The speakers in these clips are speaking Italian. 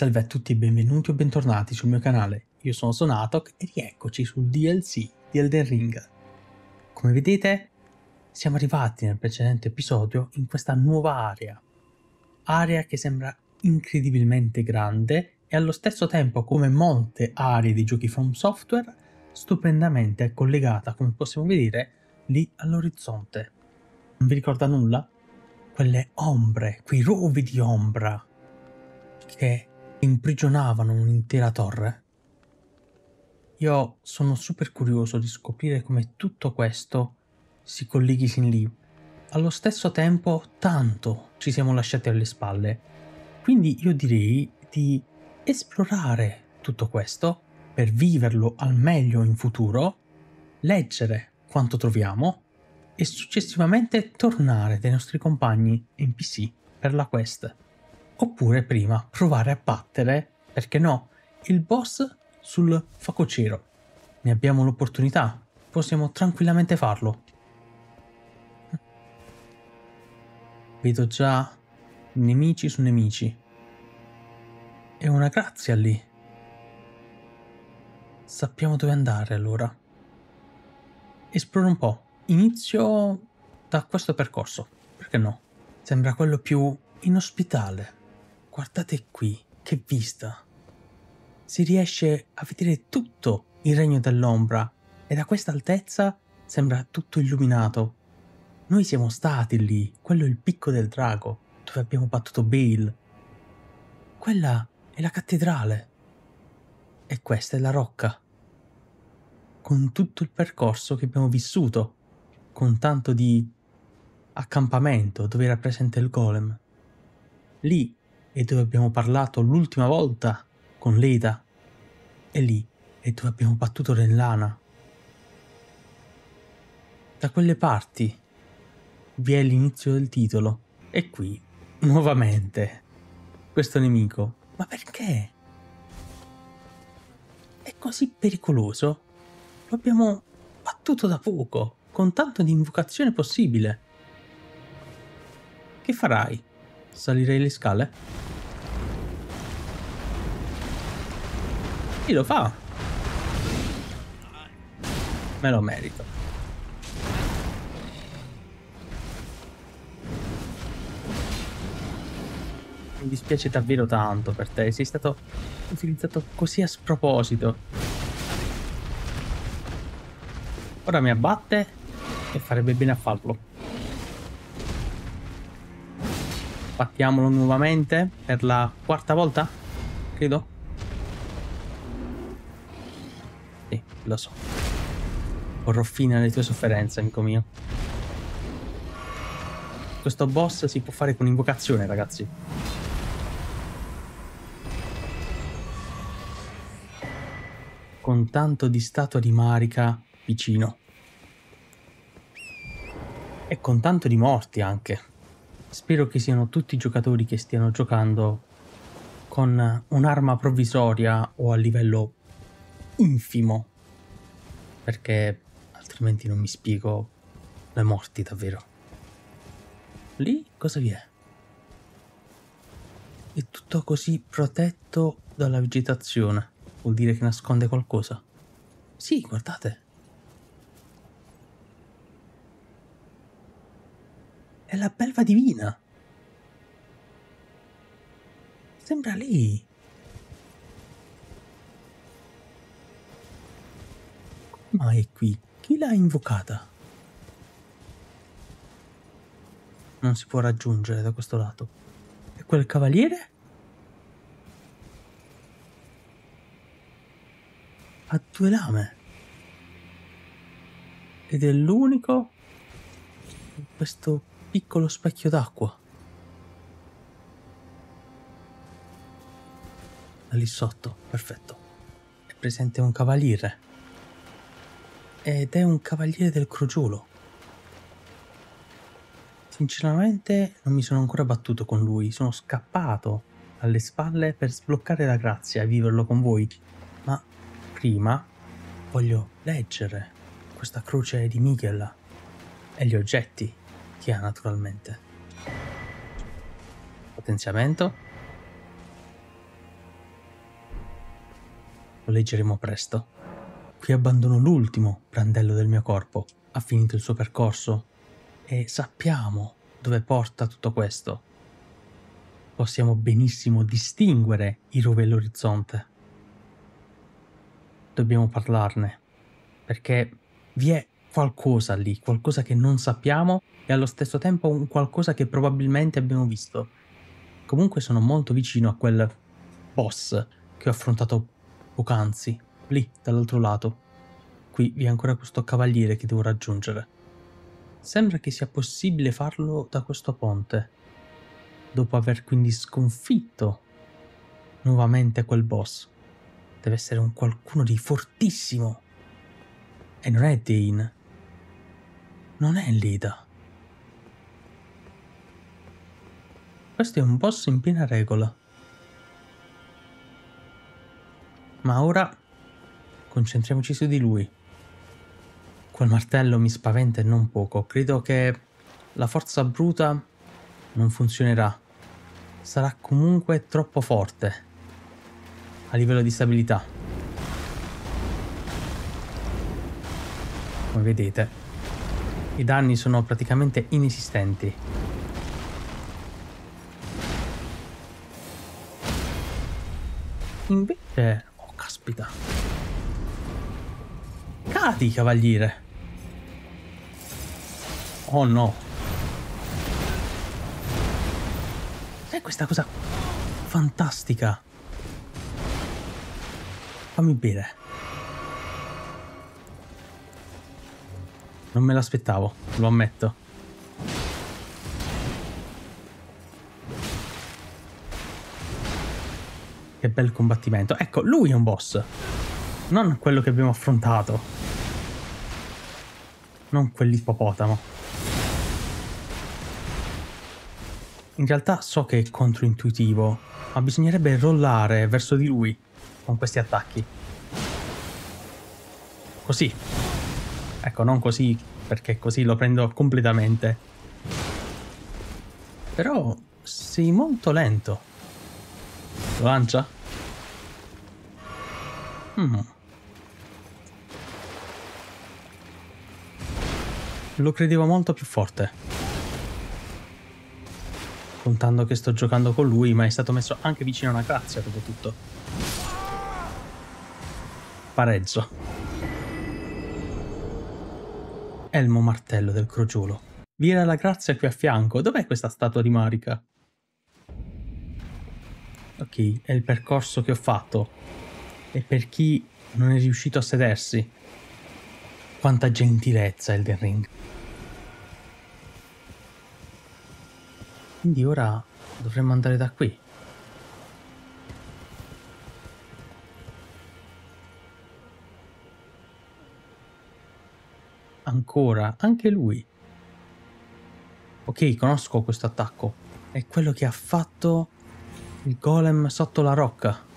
Salve a tutti e benvenuti o bentornati sul mio canale, io sono Sonatok e rieccoci sul DLC di Elden Ring. Come vedete siamo arrivati nel precedente episodio in questa nuova area che sembra incredibilmente grande e allo stesso tempo, come molte aree di giochi FromSoftware, stupendamente è collegata, come possiamo vedere lì all'orizzonte. Non vi ricorda nulla? Quelle ombre, quei rovi di ombra che imprigionavano un'intera torre. Io sono super curioso di scoprire come tutto questo si colleghi sin lì. Allo stesso tempo tanto ci siamo lasciati alle spalle, quindi io direi di esplorare tutto questo per viverlo al meglio in futuro, leggere quanto troviamo e successivamente tornare dai nostri compagni NPC per la quest. Oppure prima provare a battere, perché no, il boss sul facociero. Ne abbiamo l'opportunità, possiamo tranquillamente farlo. Vedo già nemici su nemici. È una grazia lì. Sappiamo dove andare allora. Esploro un po'. Inizio da questo percorso, perché no? Sembra quello più inospitale. Guardate qui, che vista! Si riesce a vedere tutto il Regno dell'Ombra e da questa altezza sembra tutto illuminato. Noi siamo stati lì, quello è il picco del drago, dove abbiamo battuto Bayle. Quella è la cattedrale e questa è la rocca. Con tutto il percorso che abbiamo vissuto, con tanto di accampamento dove era presente il golem. Lì è dove abbiamo parlato l'ultima volta con Leda, e lì è dove abbiamo battuto Rellana. Da quelle parti vi è l'inizio del titolo, e qui, nuovamente, questo nemico. Ma perché? È così pericoloso? Lo abbiamo battuto da poco, con tanto di invocazione possibile. Che farai? Salirei le scale? Chi lo fa? Me lo merito. Mi dispiace davvero tanto per te, sei stato utilizzato così a sproposito. Ora mi abbatte e farebbe bene a farlo. Battiamolo nuovamente per la quarta volta, credo. Sì, lo so. Porrò fine alle tue sofferenze, amico mio. Questo boss si può fare con invocazione, ragazzi. Con tanto di statua di Marika vicino. E con tanto di morti anche. Spero che siano tutti i giocatori che stiano giocando con un'arma provvisoria o a livello infimo, perché altrimenti non mi spiego le morti davvero. Lì cosa vi è? È tutto così protetto dalla vegetazione, vuol dire che nasconde qualcosa. Sì, guardate. È la belva divina. Sembra lì. Ma è qui. Chi l'ha invocata? Non si può raggiungere da questo lato. E quel cavaliere? Ha due lame. Ed è l'unico in questo piccolo specchio d'acqua. Da lì sotto, perfetto. È presente un cavaliere. Ed è un cavaliere del Crogiolo. Sinceramente non mi sono ancora battuto con lui. Sono scappato alle spalle per sbloccare la grazia e viverlo con voi. Ma prima voglio leggere questa croce di Miquella e gli oggetti che ha naturalmente. Potenziamento. lo leggeremo presto. Qui abbandono l'ultimo brandello del mio corpo, ha finito il suo percorso e sappiamo dove porta tutto questo. Possiamo benissimo distinguere i rovi all'orizzonte. Dobbiamo parlarne, perché vi è qualcosa lì, qualcosa che non sappiamo e allo stesso tempo un qualcosa che probabilmente abbiamo visto. Comunque sono molto vicino a quel boss che ho affrontato poc'anzi, lì dall'altro lato. Qui vi è ancora questo cavaliere che devo raggiungere. Sembra che sia possibile farlo da questo ponte. Dopo aver quindi sconfitto nuovamente quel boss, deve essere un qualcuno di fortissimo. E non è Dane. Non è Leda. Questo è un boss in piena regola. Ma ora concentriamoci su di lui. Quel martello mi spaventa e non poco. Credo che la forza bruta non funzionerà. Sarà comunque troppo forte a livello di stabilità. Come vedete, i danni sono praticamente inesistenti. Invece... oh, caspita. Cadi, cavaliere. Oh no. È questa cosa fantastica. Fammi bere. Non me l'aspettavo, lo ammetto. Che bel combattimento. Ecco, lui è un boss. Non quello che abbiamo affrontato. Non quell'ippopotamo. In realtà so che è controintuitivo, ma bisognerebbe rollare verso di lui con questi attacchi. Così. Ecco, non così, perché così lo prendo completamente. Però sei molto lento. Lo lancia? Lo credevo molto più forte. Contando che sto giocando con lui, ma è stato messo anche vicino a una grazia dopo tutto. Pareggio. Elmo martello del crogiolo. Vi era la grazia qui a fianco. Dov'è questa statua di Marika? Ok, è il percorso che ho fatto. E per chi non è riuscito a sedersi. Quanta gentilezza Elden Ring. Quindi ora dovremmo andare da qui. Ancora, anche lui. Ok, conosco questo attacco. È quello che ha fatto il golem sotto la rocca.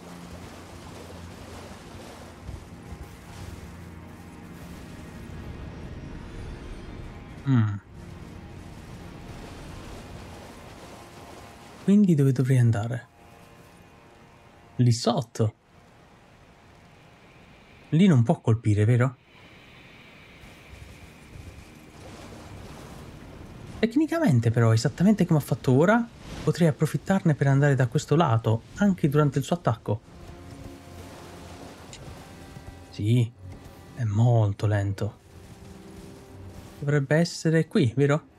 Quindi dove dovrei andare? Lì sotto. Lì non può colpire, vero? Tecnicamente però, esattamente come ho fatto ora, potrei approfittarne per andare da questo lato, anche durante il suo attacco. Sì, è molto lento. Dovrebbe essere qui, vero?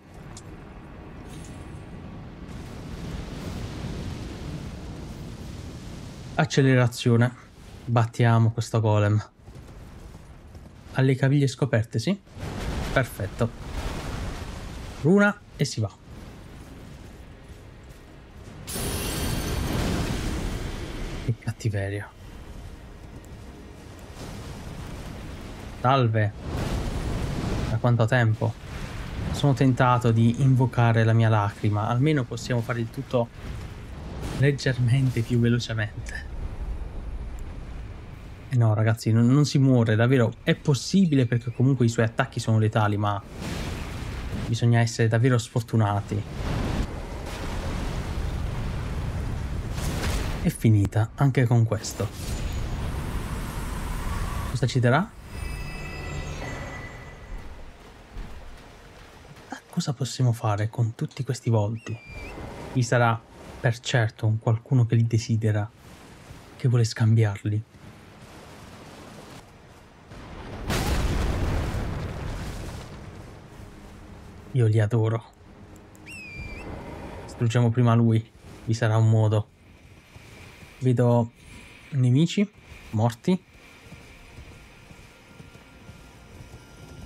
Accelerazione. Battiamo questo golem. Alle caviglie scoperte, sì? Perfetto. Runa e si va. Che cattiveria. Salve. Da quanto tempo? Sono tentato di invocare la mia lacrima. Almeno possiamo fare il tutto... leggermente più velocemente. E no ragazzi, non si muore, davvero è possibile, perché comunque i suoi attacchi sono letali, ma bisogna essere davvero sfortunati. È finita anche con questo. risposta ci darà? Cosa possiamo fare con tutti questi volti? Vi sarà per certo un qualcuno che li desidera, che vuole scambiarli. Io li adoro. Distruggiamo prima lui, vi sarà un modo. Vedo nemici morti,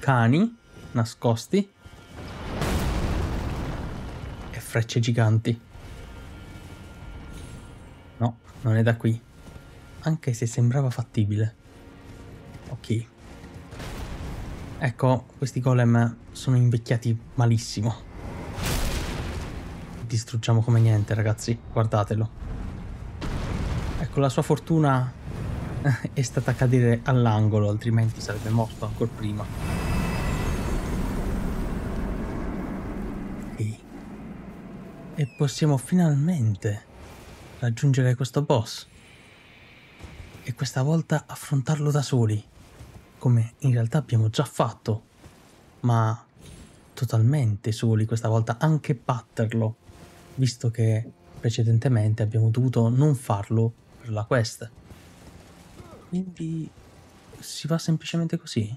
cani nascosti e frecce giganti. No, non è da qui, anche se sembrava fattibile. Ok, ecco, questi golem sono invecchiati malissimo. Distruggiamo come niente, ragazzi, guardatelo. Ecco, la sua fortuna è stata cadere all'angolo, altrimenti sarebbe morto ancora prima. Okay. E possiamo finalmente raggiungere questo boss. E questa volta affrontarlo da soli, come in realtà abbiamo già fatto, ma totalmente soli questa volta, anche batterlo, visto che precedentemente abbiamo dovuto non farlo per la quest. Quindi si va semplicemente così.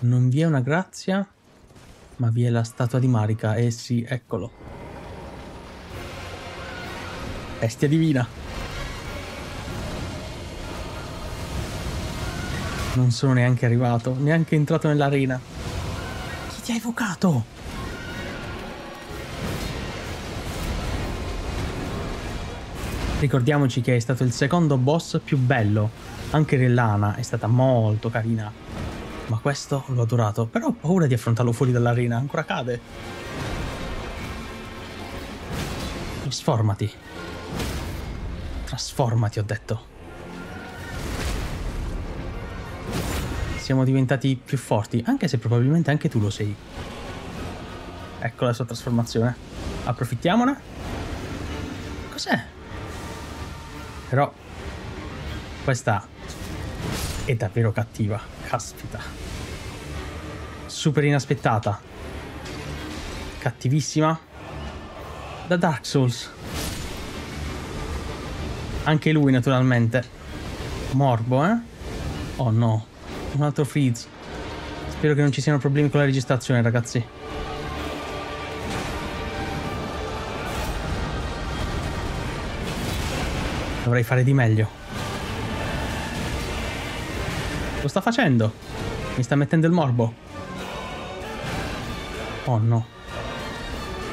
Non vi è una grazia, ma vi è la statua di Marika. Eh sì, eccolo. Bestia divina. Non sono neanche arrivato, neanche entrato nell'arena. Chi ti ha evocato? Ricordiamoci che è stato il secondo boss più bello, anche Rellana è stata molto carina, ma questo l'ho adorato, però ho paura di affrontarlo fuori dall'arena, ancora cade. Trasformati. Trasformati, ho detto. Siamo diventati più forti, anche se probabilmente anche tu lo sei. Ecco la sua trasformazione, approfittiamone. Cos'è? Però questa è davvero cattiva, caspita. Super inaspettata. Cattivissima. Da Dark Souls. Anche lui naturalmente. Morbo, eh? Oh no, un altro freeze. Spero che non ci siano problemi con la registrazione, ragazzi. Dovrei fare di meglio. Lo sta facendo. Mi sta mettendo il morbo. Oh no.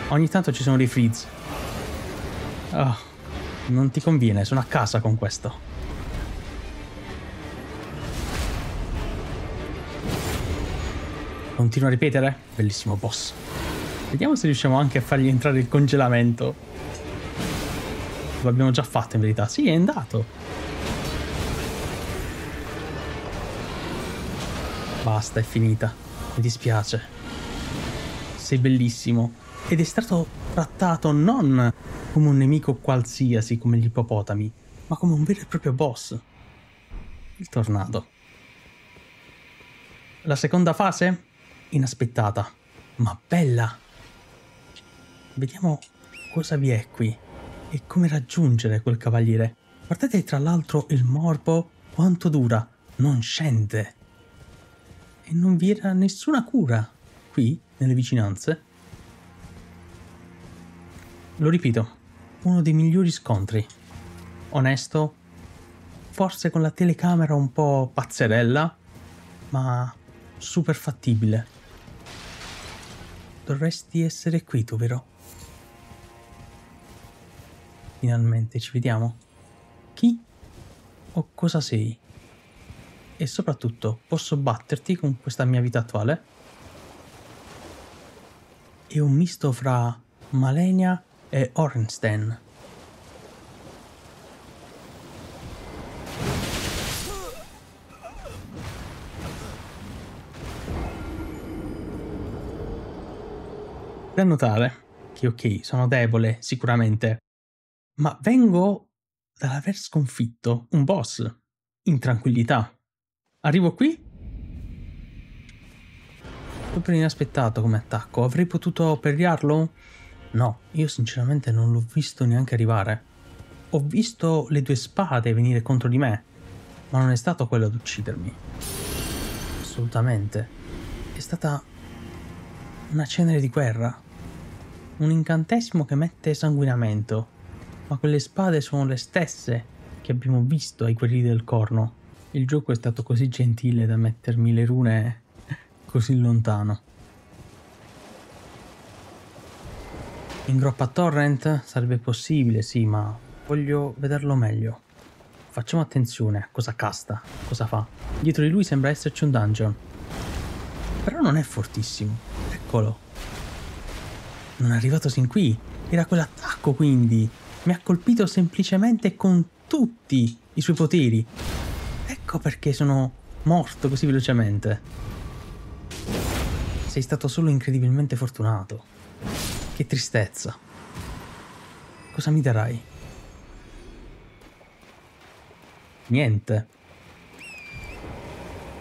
Ogni tanto ci sono dei freeze. Oh, non ti conviene, sono a casa con questo. Continua a ripetere. Bellissimo boss. Vediamo se riusciamo anche a fargli entrare il congelamento. Lo abbiamo già fatto in verità. Sì, è andato. Basta, è finita. Mi dispiace. Sei bellissimo. Ed è stato trattato non come un nemico qualsiasi, come gli ippopotami, ma come un vero e proprio boss. Il tornado. La seconda fase? Inaspettata, ma bella. Vediamo cosa vi è qui. E come raggiungere quel cavaliere. Guardate, tra l'altro, il morbo quanto dura, non scende. E non vi era nessuna cura qui, nelle vicinanze. Lo ripeto, uno dei migliori scontri. Onesto, forse con la telecamera un po' pazzerella, ma super fattibile. Dovresti essere qui tu, vero? Finalmente ci vediamo. Chi o cosa sei? E soprattutto, posso batterti con questa mia vita attuale? È un misto fra Malenia e Orenstein. Da notare che ok, sono debole sicuramente, ma vengo dall'aver sconfitto un boss in tranquillità. Arrivo qui? Proprio inaspettato come attacco. Avrei potuto perdiarlo? No, io sinceramente non l'ho visto neanche arrivare. Ho visto le due spade venire contro di me, ma non è stato quello ad uccidermi. Assolutamente. È stata una cenere di guerra. Un incantesimo che mette sanguinamento. Ma quelle spade sono le stesse che abbiamo visto ai guerrieri del corno. Il gioco è stato così gentile da mettermi le rune così lontano. Ingroppa Torrent? Sarebbe possibile, sì, ma voglio vederlo meglio. Facciamo attenzione a cosa casta, cosa fa. Dietro di lui sembra esserci un dungeon. Però non è fortissimo. Eccolo. Non è arrivato sin qui. Era quell'attacco, quindi. Mi ha colpito semplicemente con tutti i suoi poteri. Ecco perché sono morto così velocemente. Sei stato solo incredibilmente fortunato. Che tristezza. Cosa mi darai? Niente.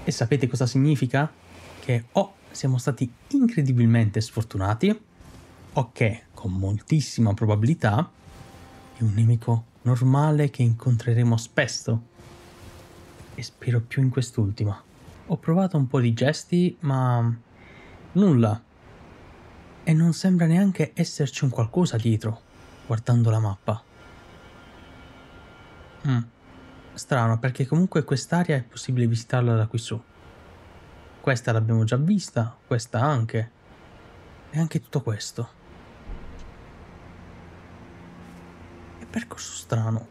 E sapete cosa significa? Che o siamo stati incredibilmente sfortunati, o che, con moltissima probabilità, è un nemico normale che incontreremo spesso. E spero più in quest'ultima. Ho provato un po' di gesti, ma nulla. E non sembra neanche esserci un qualcosa dietro, guardando la mappa. Strano, perché comunque quest'area è possibile visitarla da qui su. Questa l'abbiamo già vista, questa anche. E anche tutto questo. È percorso strano.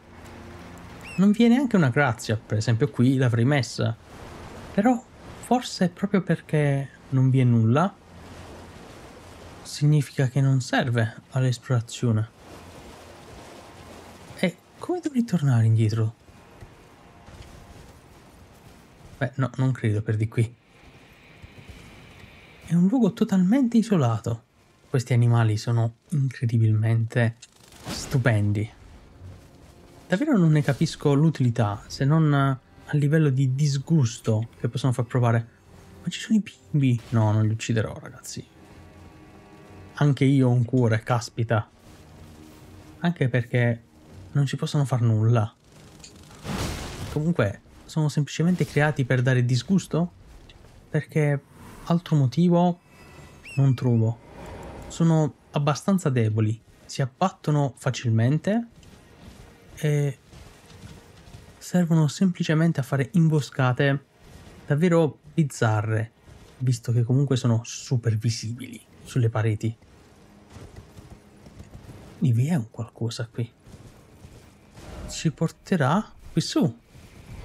Non vi è neanche una grazia, per esempio qui l'avrei messa. Però forse proprio perché non vi è nulla, significa che non serve all'esplorazione. E come dovrei tornare indietro? Beh, no, non credo per di qui. È un luogo totalmente isolato. Questi animali sono incredibilmente stupendi. Davvero non ne capisco l'utilità, se non a livello di disgusto che possono far provare. Ma ci sono i bimbi? No, non li ucciderò, ragazzi. Anche io ho un cuore, caspita. Anche perché non ci possono far nulla. Comunque, sono semplicemente creati per dare disgusto? Perché altro motivo non trovo. Sono abbastanza deboli. Si abbattono facilmente e servono semplicemente a fare imboscate davvero bizzarre, visto che comunque sono super visibili sulle pareti. E vi è un qualcosa qui. Ci porterà qui su.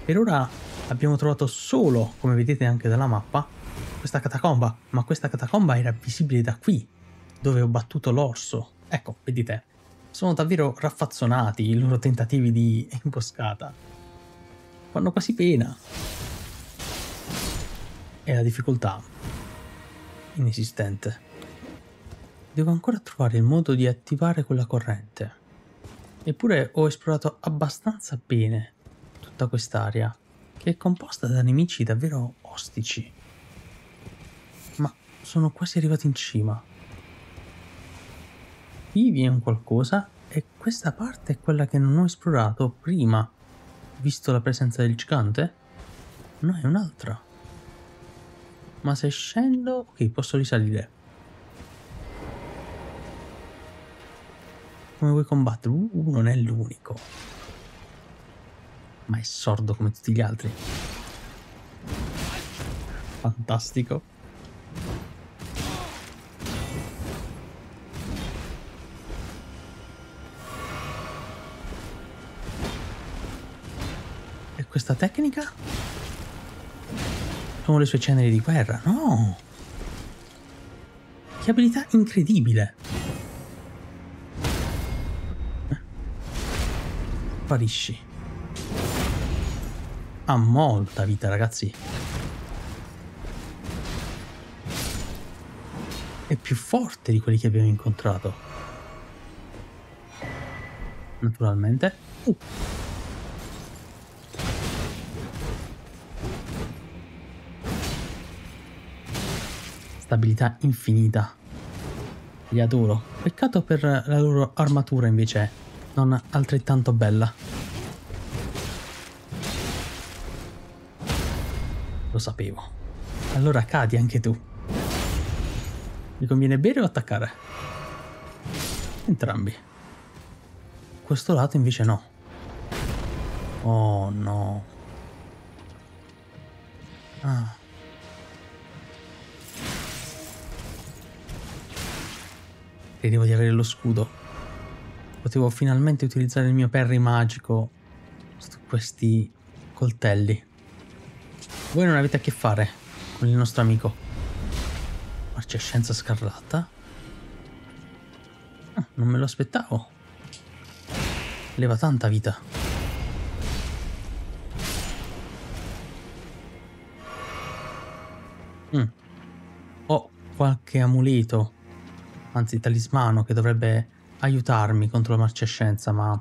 Per ora abbiamo trovato solo, come vedete anche dalla mappa, questa catacomba. Ma questa catacomba era visibile da qui, dove ho battuto l'orso. Ecco, vedete. Sono davvero raffazzonati i loro tentativi di imboscata. Fanno quasi pena. E la difficoltà inesistente. Devo ancora trovare il modo di attivare quella corrente. Eppure ho esplorato abbastanza bene tutta quest'area, che è composta da nemici davvero ostici. Ma sono quasi arrivato in cima. Qui vi è un qualcosa, e questa parte è quella che non ho esplorato prima, visto la presenza del gigante. No, è un'altra. Ma se scendo, ok, posso risalire. Come vuoi combattere? Non è l'unico. Ma è sordo come tutti gli altri. Fantastico. E questa tecnica? Sono le sue ceneri di guerra. No! Che abilità incredibile! Sparisci. Ha molta vita, ragazzi. È più forte di quelli che abbiamo incontrato. Naturalmente. stabilità infinita. Li adoro. Peccato per la loro armatura invece, non altrettanto bella. Lo sapevo. Allora cadi anche tu. Mi conviene bere o attaccare? Entrambi. Questo lato invece no. Oh no. Ah. Credevo di avere lo scudo. Potevo finalmente utilizzare il mio parry magico su questi coltelli. Voi non avete a che fare con il nostro amico. Marcescenza scarlatta. Ah, non me lo aspettavo. Leva tanta vita. Ho qualche amuleto, anzi talismano, che dovrebbe aiutarmi contro la marcescenza, ma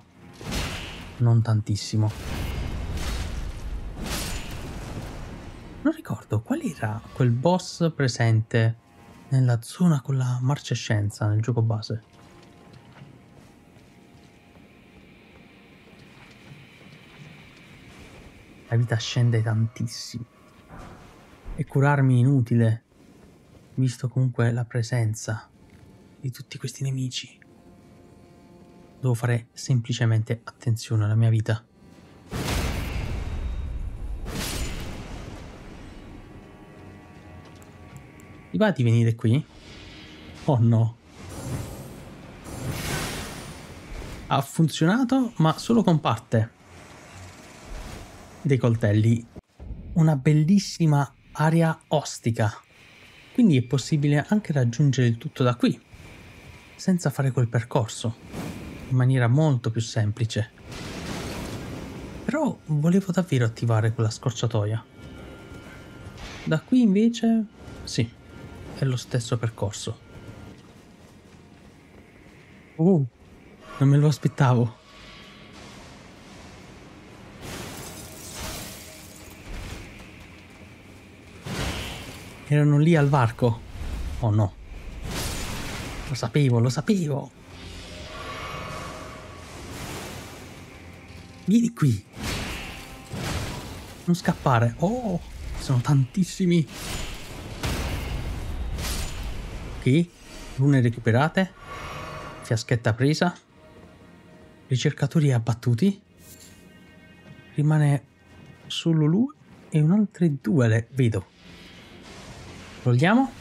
non tantissimo. Non ricordo qual era quel boss presente nella zona con la marcescenza nel gioco base. La vita scende tantissimo e curarmi è inutile, visto comunque la presenza di tutti questi nemici. Devo fare semplicemente attenzione alla mia vita. Ti va di venire qui? Oh no. Ha funzionato, ma solo con parte dei coltelli. Una bellissima area ostica. Quindi è possibile anche raggiungere il tutto da qui, senza fare quel percorso, in maniera molto più semplice. Però volevo davvero attivare quella scorciatoia. Da qui invece, sì, è lo stesso percorso. Oh, non me lo aspettavo. Erano lì al varco. Oh no. Lo sapevo, lo sapevo. Vieni qui. Non scappare. Oh, sono tantissimi. Ok, rune recuperate. Fiaschetta presa. Ricercatori abbattuti. Rimane solo lui e un altro due le vedo. Vogliamo?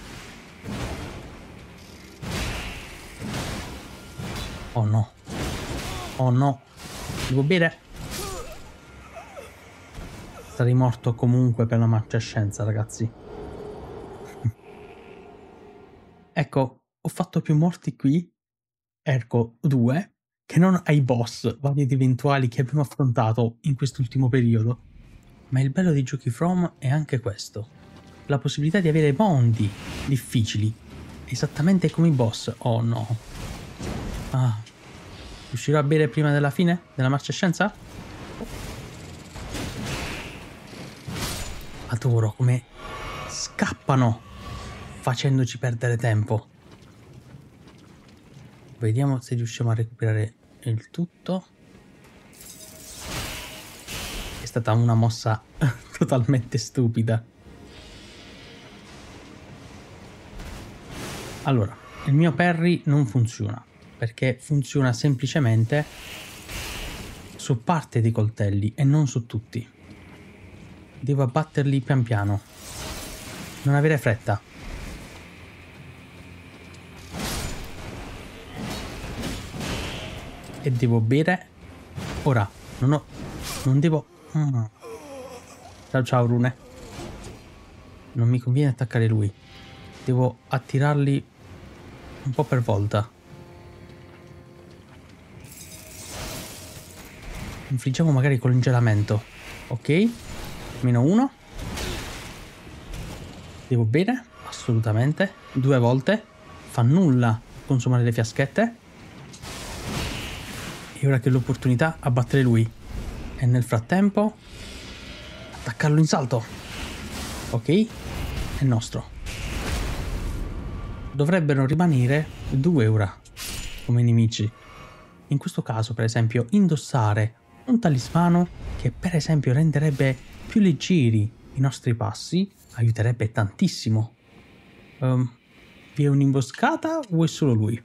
Oh no. Oh no. Devo bere. Sarei morto comunque per la marcescenza, ragazzi. Ecco, ho fatto più morti qui, ecco, due, che non ai boss vari ed eventuali che abbiamo affrontato in quest'ultimo periodo. Ma il bello dei giochi From è anche questo. La possibilità di avere mondi difficili, esattamente come i boss. Oh no. Ah, riuscirò a bere prima della fine della marcescenza? Adoro come scappano facendoci perdere tempo. Vediamo se riusciamo a recuperare il tutto. È stata una mossa totalmente stupida. Allora, il mio parry non funziona, perché funziona semplicemente su parte dei coltelli e non su tutti. Devo abbatterli pian piano, non avere fretta. E devo bere ora. Non devo ciao rune. Non mi conviene attaccare lui, devo attirarli un po' per volta. Infliggiamo magari col congelamento. Ok, -1. Devo bere, assolutamente. 2 volte. Fa nulla consumare le fiaschette. E ora che l'opportunità, abbattere lui. E nel frattempo attaccarlo in salto. Ok, è nostro. dovrebbero rimanere 2 ora come nemici. In questo caso, per esempio, indossare un talismano che per esempio renderebbe più leggeri i nostri passi aiuterebbe tantissimo. Vi è un'imboscata o è solo lui?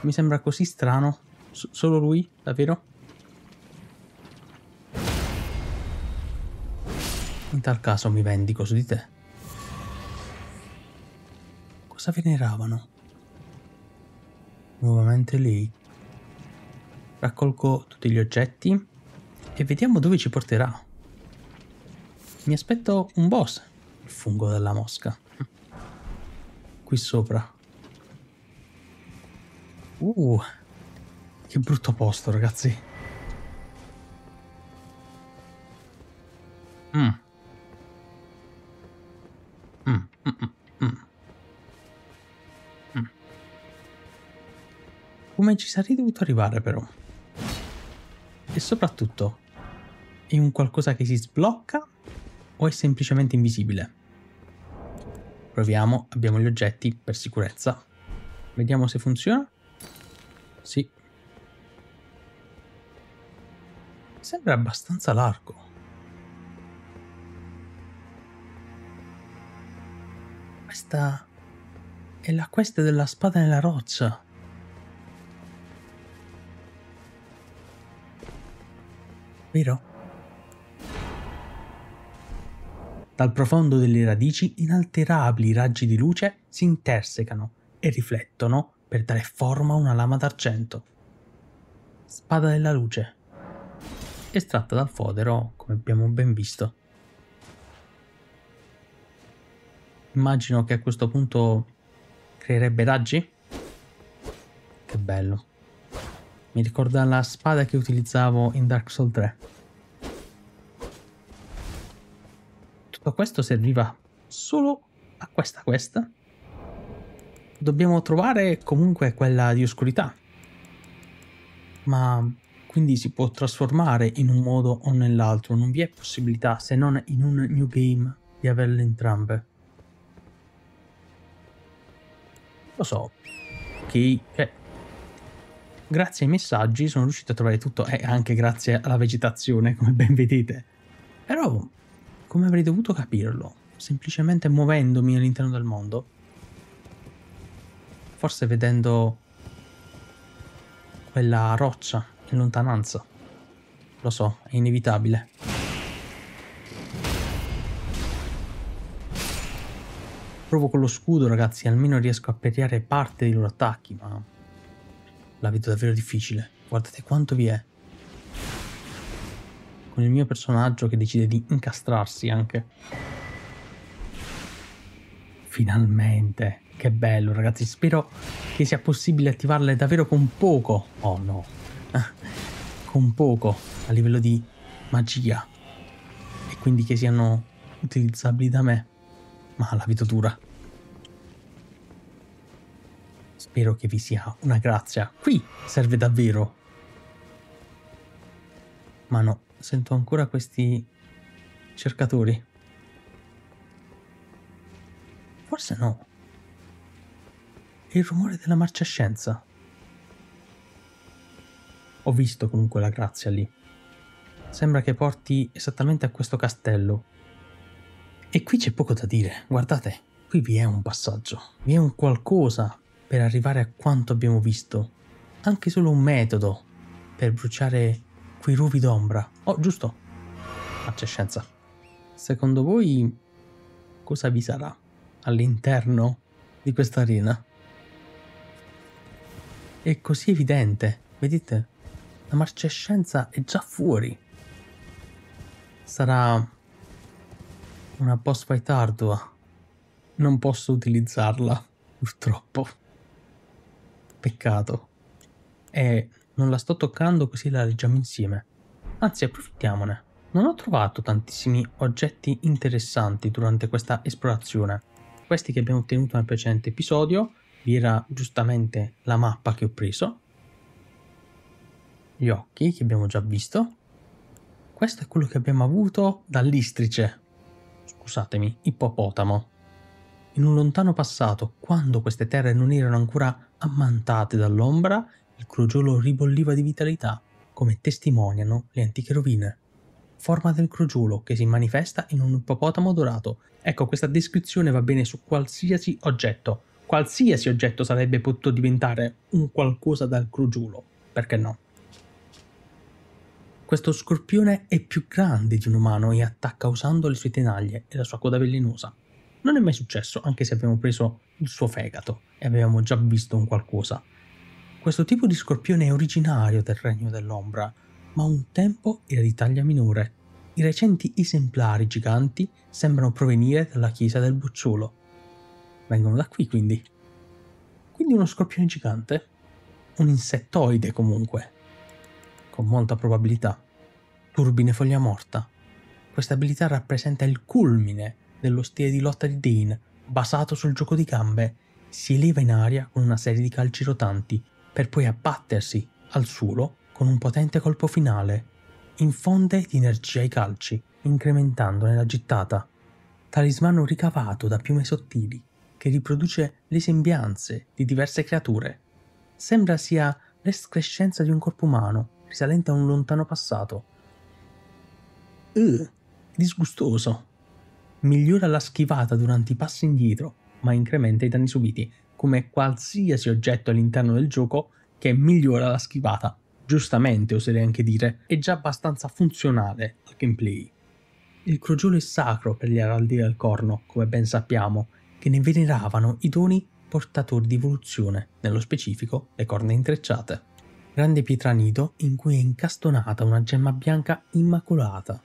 Mi sembra così strano. Solo lui, davvero? In tal caso mi vendico su di te. Cosa veneravano? Nuovamente lei. Raccolgo tutti gli oggetti e vediamo dove ci porterà. Mi aspetto un boss. Il fungo della mosca. Qui sopra. Che brutto posto, ragazzi. Come ci sarei dovuto arrivare, però. E soprattutto, è un qualcosa che si sblocca o è semplicemente invisibile? Proviamo, abbiamo gli oggetti per sicurezza. Vediamo se funziona. Sì. Sembra abbastanza largo. Questa è la quest della spada nella roccia. Vero? Dal profondo delle radici inalterabili raggi di luce si intersecano e riflettono per dare forma a una lama d'argento. Spada della luce. Estratta dal fodero, come abbiamo ben visto. Immagino che a questo punto creerebbe raggi? Che bello. Mi ricorda la spada che utilizzavo in Dark Souls 3. Tutto questo serviva solo a questa quest. Dobbiamo trovare comunque quella di oscurità. Ma quindi si può trasformare in un modo o nell'altro. Non vi è possibilità, se non in un new game, di averle entrambe. Lo so. Ok, grazie ai messaggi sono riuscito a trovare tutto, e anche grazie alla vegetazione, come ben vedete. Però, come avrei dovuto capirlo? Semplicemente muovendomi all'interno del mondo? Forse vedendo quella roccia in lontananza. Lo so, è inevitabile. Provo con lo scudo, ragazzi, almeno riesco a periare parte dei loro attacchi, ma... la vedo davvero difficile. Guardate quanto vi è. Con il mio personaggio che decide di incastrarsi anche. Finalmente. Che bello, ragazzi. Spero che sia possibile attivarle davvero con poco. Oh no. Con poco a livello di magia. E quindi che siano utilizzabili da me. Ma la vedo dura. Spero che vi sia una grazia. Qui serve davvero. Ma no, sento ancora questi cercatori. Forse no. È il rumore della marcescenza. Ho visto comunque la grazia lì. Sembra che porti esattamente a questo castello. E qui c'è poco da dire. Guardate, qui vi è un passaggio. Vi è un qualcosa per arrivare a quanto abbiamo visto, anche solo un metodo per bruciare quei ruvi d'ombra. Oh, giusto, marcescenza. Secondo voi cosa vi sarà all'interno di questa arena? È così evidente, vedete? La marcescenza è già fuori. Sarà una boss fight ardua. Non posso utilizzarla, purtroppo. Peccato. E non la sto toccando, così la leggiamo insieme. Anzi, approfittiamone. Non ho trovato tantissimi oggetti interessanti durante questa esplorazione. Questi che abbiamo ottenuto nel precedente episodio. Vi era giustamente la mappa che ho preso. Gli occhi che abbiamo già visto. Questo è quello che abbiamo avuto dall'istrice. Scusatemi, ippopotamo. in un lontano passato, quando queste terre non erano ancora ammantate dall'ombra, il Crogiolo ribolliva di vitalità, come testimoniano le antiche rovine. Forma del Crogiolo che si manifesta in un ippopotamo dorato. Ecco, questa descrizione va bene su qualsiasi oggetto. Qualsiasi oggetto sarebbe potuto diventare un qualcosa dal Crogiolo, perché no? Questo scorpione è più grande di un umano e attacca usando le sue tenaglie e la sua coda velenosa. Non è mai successo, anche se abbiamo preso il suo fegato e avevamo già visto un qualcosa. Questo tipo di scorpione è originario del Regno dell'Ombra, ma un tempo era di taglia minore. I recenti esemplari giganti sembrano provenire dalla chiesa del Bocciolo. Vengono da qui, quindi. Quindi uno scorpione gigante? Un insettoide, comunque. Con molta probabilità. Turbine foglia morta. Questa abilità rappresenta il culmine dello stile di lotta di Dane, basato sul gioco di gambe. Si eleva in aria con una serie di calci rotanti, per poi abbattersi al suolo con un potente colpo finale. Infonde di energia i calci, incrementandone la gittata. Talismano ricavato da piume sottili, che riproduce le sembianze di diverse creature. Sembra sia l'escrescenza di un corpo umano, risalente a un lontano passato. Disgustoso. Migliora la schivata durante i passi indietro, ma incrementa i danni subiti, come qualsiasi oggetto all'interno del gioco che migliora la schivata. Giustamente, oserei anche dire, è già abbastanza funzionale al gameplay. Il Crogiolo è sacro per gli araldi del corno, come ben sappiamo, che ne veneravano i doni portatori di evoluzione, nello specifico le corna intrecciate. Grande pietra nido in cui è incastonata una gemma bianca immacolata,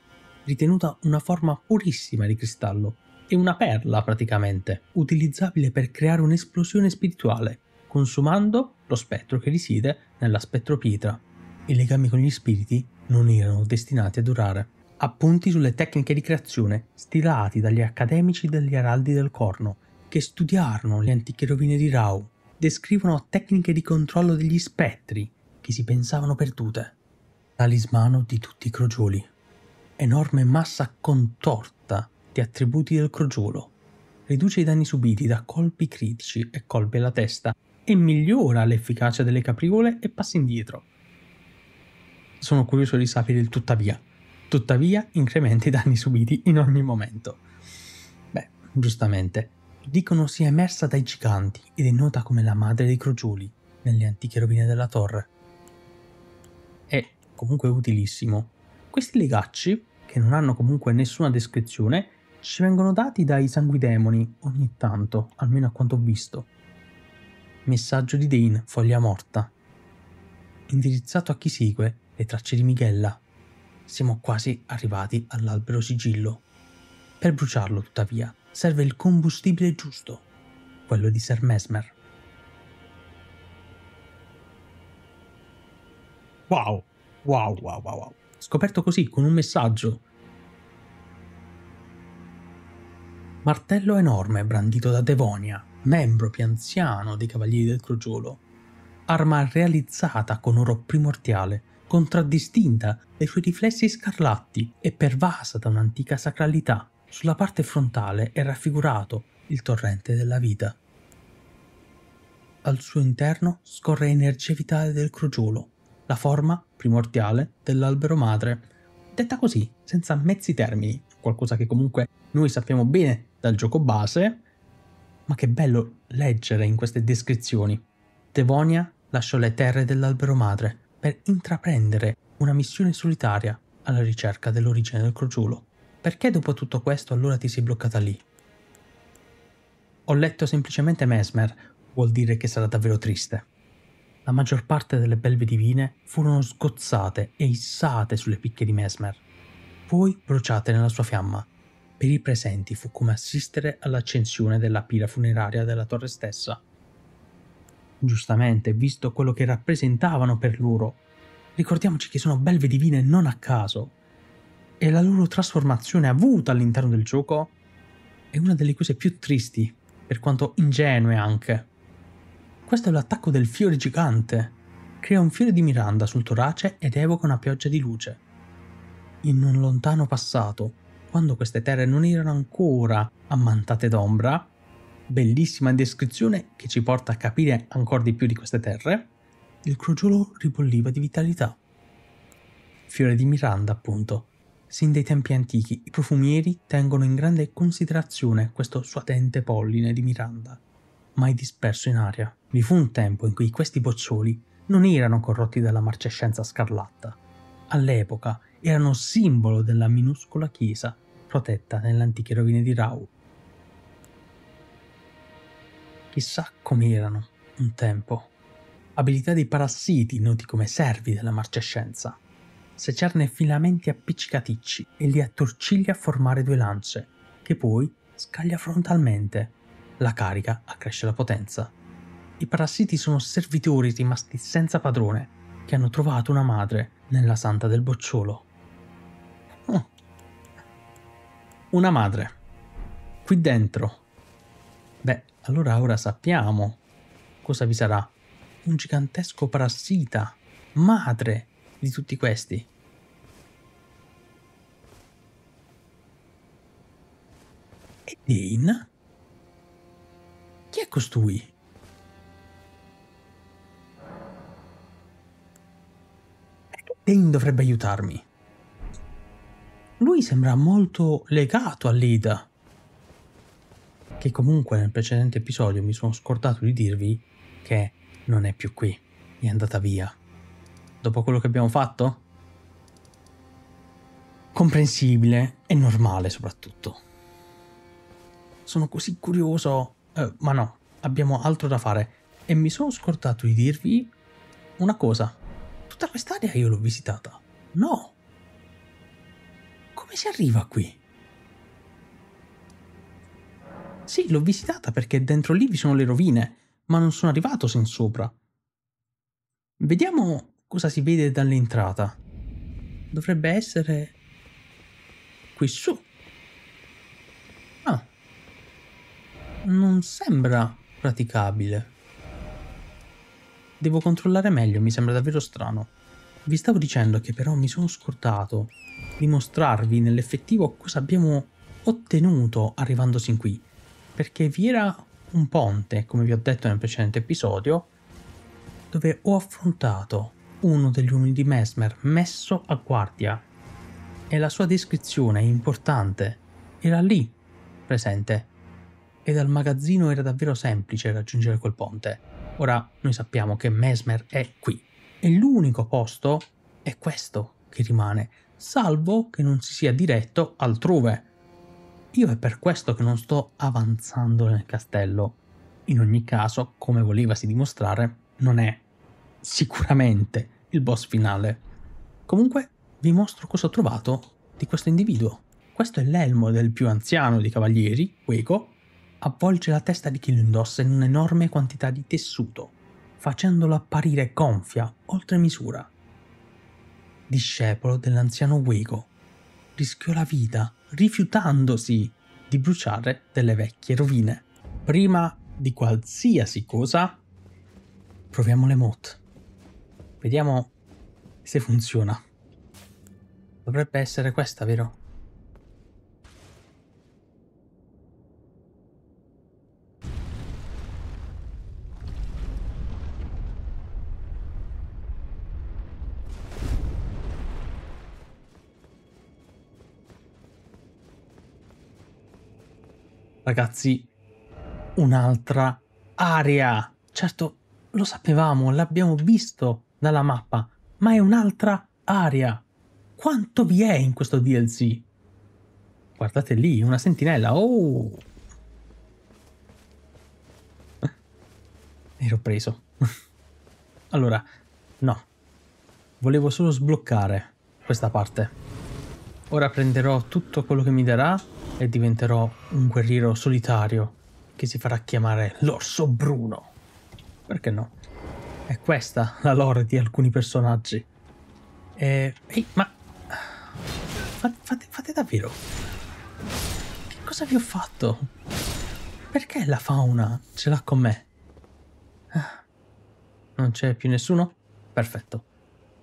ritenuta una forma purissima di cristallo, e una perla praticamente, utilizzabile per creare un'esplosione spirituale, consumando lo spettro che risiede nella spettropietra. I legami con gli spiriti non erano destinati a durare. Appunti sulle tecniche di creazione stilati dagli accademici degli Araldi del Corno, che studiarono le antiche rovine di Rau, descrivono tecniche di controllo degli spettri che si pensavano perdute. Talismano di tutti i crogioli. Enorme massa contorta di attributi del crogiolo. Riduce i danni subiti da colpi critici e colpi alla testa e migliora l'efficacia delle capriole e passi indietro. Sono curioso di sapere il tuttavia. Tuttavia incrementa i danni subiti in ogni momento. Beh, giustamente. Dicono sia emersa dai giganti ed è nota come la madre dei crogioli nelle antiche rovine della torre. È comunque utilissimo. Questi legacci, che non hanno comunque nessuna descrizione, ci vengono dati dai sanguidemoni ogni tanto, almeno a quanto ho visto. Messaggio di Dane, foglia morta. Indirizzato a chi segue le tracce di Miquella. Siamo quasi arrivati all'albero sigillo. Per bruciarlo, tuttavia, serve il combustibile giusto, quello di Sir Messmer. Wow. Scoperto così, con un messaggio. Martello enorme brandito da Devonia, membro più anziano dei Cavalieri del Crogiolo. Arma realizzata con oro primordiale, contraddistinta dai suoi riflessi scarlatti e pervasa da un'antica sacralità. Sulla parte frontale è raffigurato il torrente della vita. Al suo interno scorre energia vitale del Crogiolo, la forma primordiale dell'albero madre, detta così, senza mezzi termini, qualcosa che comunque noi sappiamo bene dal gioco base, ma che bello leggere in queste descrizioni. Devonia lasciò le terre dell'albero madre per intraprendere una missione solitaria alla ricerca dell'origine del crogiolo. Perché dopo tutto questo allora ti sei bloccata lì? Ho letto semplicemente Messmer, vuol dire che sarà davvero triste. La maggior parte delle belve divine furono sgozzate e issate sulle picche di Messmer, poi bruciate nella sua fiamma. Per i presenti fu come assistere all'accensione della pira funeraria della torre stessa. Giustamente, visto quello che rappresentavano per loro, ricordiamoci che sono belve divine non a caso, e la loro trasformazione avuta all'interno del gioco è una delle cose più tristi, per quanto ingenue anche. Questo è l'attacco del fiore gigante. Crea un fiore di Miranda sul torace ed evoca una pioggia di luce. In un lontano passato, quando queste terre non erano ancora ammantate d'ombra, bellissima descrizione che ci porta a capire ancora di più di queste terre, il crogiolo ribolliva di vitalità. Fiore di Miranda, appunto. Sin dai tempi antichi, i profumieri tengono in grande considerazione questo suadente polline di Miranda, mai disperso in aria. Vi fu un tempo in cui questi boccioli non erano corrotti dalla marcescenza scarlatta. All'epoca erano simbolo della minuscola chiesa protetta nelle antiche rovine di Rau. Chissà com'erano un tempo. Abilità dei parassiti, noti come servi della marcescenza. Secerne filamenti appiccicaticci e li attorciglia a formare due lance, che poi scaglia frontalmente. La carica accresce la potenza. I parassiti sono servitori rimasti senza padrone, che hanno trovato una madre nella santa del bocciolo. Oh. Una madre. Qui dentro. Beh, allora ora sappiamo cosa vi sarà. Un gigantesco parassita, madre di tutti questi. E Dane? Chi è costui? Dane dovrebbe aiutarmi. Lui sembra molto legato a Leda, che comunque nel precedente episodio mi sono scordato di dirvi che non è più qui, è andata via. Dopo quello che abbiamo fatto? Comprensibile e normale soprattutto. Sono così curioso, ma no, abbiamo altro da fare e mi sono scordato di dirvi una cosa. Tutta quest'area io l'ho visitata. No! Come si arriva qui? Sì, l'ho visitata perché dentro lì vi sono le rovine, ma non sono arrivato sin sopra. Vediamo cosa si vede dall'entrata. Dovrebbe essere qui su. Ah. Non sembra praticabile. Devo controllare meglio, mi sembra davvero strano. Vi stavo dicendo che però mi sono scordato di mostrarvi nell'effettivo cosa abbiamo ottenuto arrivando sin qui. Perché vi era un ponte, come vi ho detto nel precedente episodio, dove ho affrontato uno degli uomini di Messmer messo a guardia e la sua descrizione importante era lì presente e dal magazzino era davvero semplice raggiungere quel ponte. Ora noi sappiamo che Messmer è qui e l'unico posto è questo che rimane, salvo che non si sia diretto altrove. Io è per questo che non sto avanzando nel castello. In ogni caso, come volevasi dimostrare, non è sicuramente il boss finale. Comunque, vi mostro cosa ho trovato di questo individuo. Questo è l'elmo del più anziano dei cavalieri, Wego. Avvolge la testa di chi lo indossa in un'enorme quantità di tessuto, facendolo apparire gonfia oltre misura. Discepolo dell'anziano Wego, rischiò la vita rifiutandosi di bruciare delle vecchie rovine. Prima di qualsiasi cosa, proviamo le mod. Vediamo se funziona. Dovrebbe essere questa, vero? Ragazzi, un'altra area. Certo, lo sapevamo, l'abbiamo visto dalla mappa, ma è un'altra area. Quanto vi è in questo DLC? Guardate lì, una sentinella. Oh! Ero preso. Allora, no. Volevo solo sbloccare questa parte. Ora prenderò tutto quello che mi darà e diventerò un guerriero solitario che si farà chiamare l'Orso Bruno. Perché no? È questa la lore di alcuni personaggi. Ehi, ma fate davvero? Che cosa vi ho fatto? Perché la fauna ce l'ha con me? Non c'è più nessuno? Perfetto.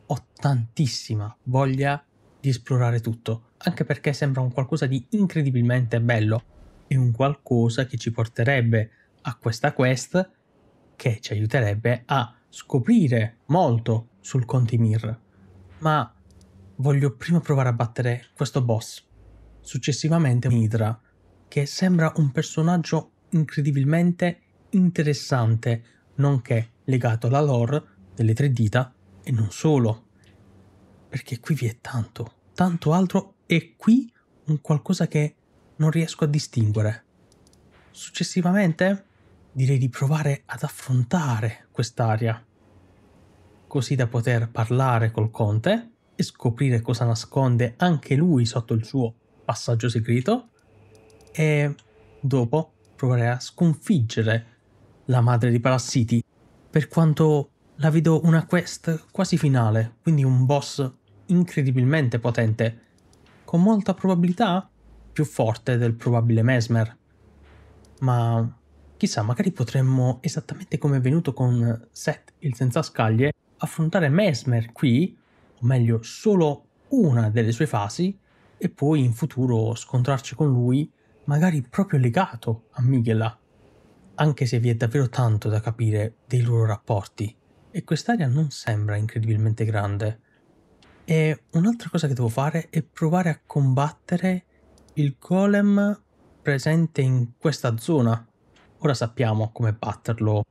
Ho tantissima voglia di esplorare tutto, anche perché sembra un qualcosa di incredibilmente bello e un qualcosa che ci porterebbe a questa quest che ci aiuterebbe a scoprire molto sul Conte Mir, ma voglio prima provare a battere questo boss, successivamente Midra, che sembra un personaggio incredibilmente interessante, nonché legato alla lore delle tre dita e non solo, perché qui vi è tanto, tanto altro e qui un qualcosa che non riesco a distinguere. Successivamente direi di provare ad affrontare quest'area, così da poter parlare col conte e scoprire cosa nasconde anche lui sotto il suo passaggio segreto e dopo provare a sconfiggere la madre di parassiti, per quanto la vedo una quest quasi finale, quindi un boss incredibilmente potente, con molta probabilità più forte del probabile Messmer. Ma chissà, magari potremmo, esattamente come è venuto con Set il senza scaglie, affrontare Messmer qui, o meglio solo una delle sue fasi, e poi in futuro scontrarci con lui, magari proprio legato a Miquella, anche se vi è davvero tanto da capire dei loro rapporti, e quest'area non sembra incredibilmente grande. E un'altra cosa che devo fare è provare a combattere il golem presente in questa zona. Ora sappiamo come batterlo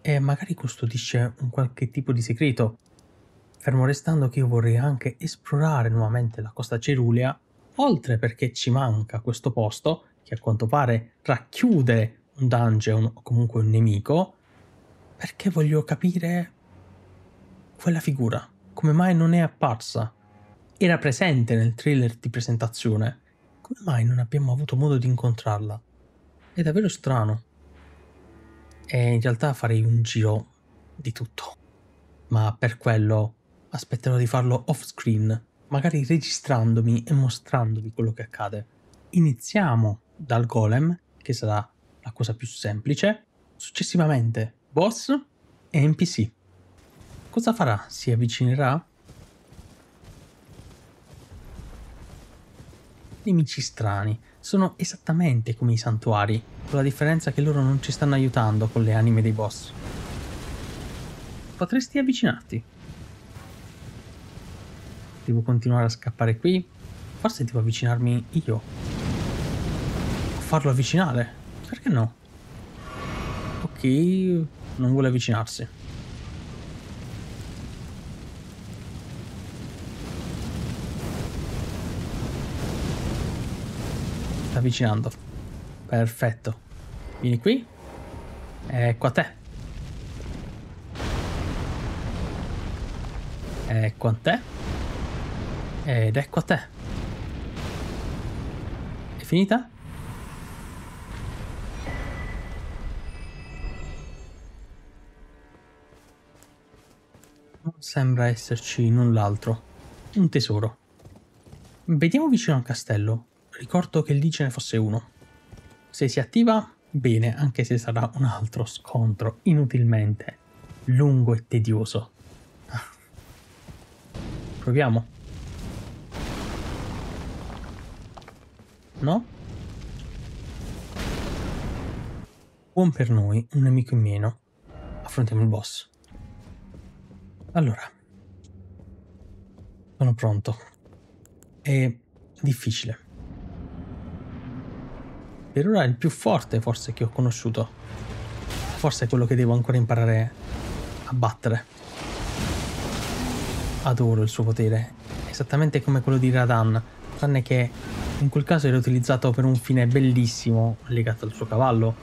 e magari custodisce un qualche tipo di segreto, fermo restando che io vorrei anche esplorare nuovamente la costa cerulea, oltre perché ci manca questo posto che a quanto pare racchiude un dungeon o comunque un nemico, perché voglio capire quella figura, come mai non è apparsa. Era presente nel trailer di presentazione, come mai non abbiamo avuto modo di incontrarla? È davvero strano. E in realtà farei un giro di tutto, ma per quello aspetterò di farlo off screen, magari registrandomi e mostrandovi quello che accade. Iniziamo dal golem, che sarà la cosa più semplice, successivamente boss e NPC. Cosa farà? Si avvicinerà? Nemici strani, sono esattamente come i santuari, con la differenza che loro non ci stanno aiutando con le anime dei boss. Potresti avvicinarti. Devo continuare a scappare qui? Forse devo avvicinarmi io. O farlo avvicinare? Perché no? Ok, non vuole avvicinarsi. Sta avvicinando. Perfetto. Vieni qui. Ecco a te. Ecco a te. Ed ecco a te. È finita? Non sembra esserci null'altro. Un tesoro. Vediamo vicino al castello. Ricordo che lì ce ne fosse uno. Se si attiva, bene, anche se sarà un altro scontro inutilmente lungo e tedioso. Proviamo. No? Buon per noi, un nemico in meno. Affrontiamo il boss. Allora. Sono pronto. È difficile. Per ora è il più forte forse che ho conosciuto. Forse è quello che devo ancora imparare a battere. Adoro il suo potere, esattamente come quello di Radahn, tranne che in quel caso era utilizzato per un fine bellissimo legato al suo cavallo.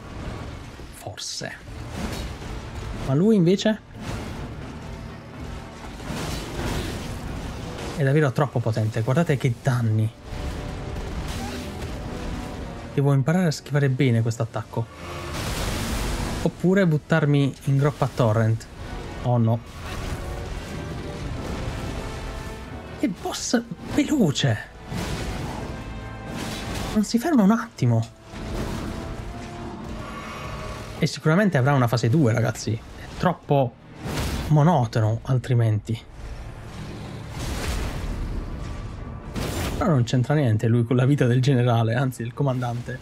Forse. Ma lui invece è davvero troppo potente, guardate che danni. Devo imparare a schivare bene questo attacco. Oppure buttarmi in groppa a Torrent. Oh no. Che boss veloce! Non si ferma un attimo. E sicuramente avrà una fase 2, ragazzi. È troppo monotono, altrimenti. Però non c'entra niente lui con la vita del generale, anzi del comandante.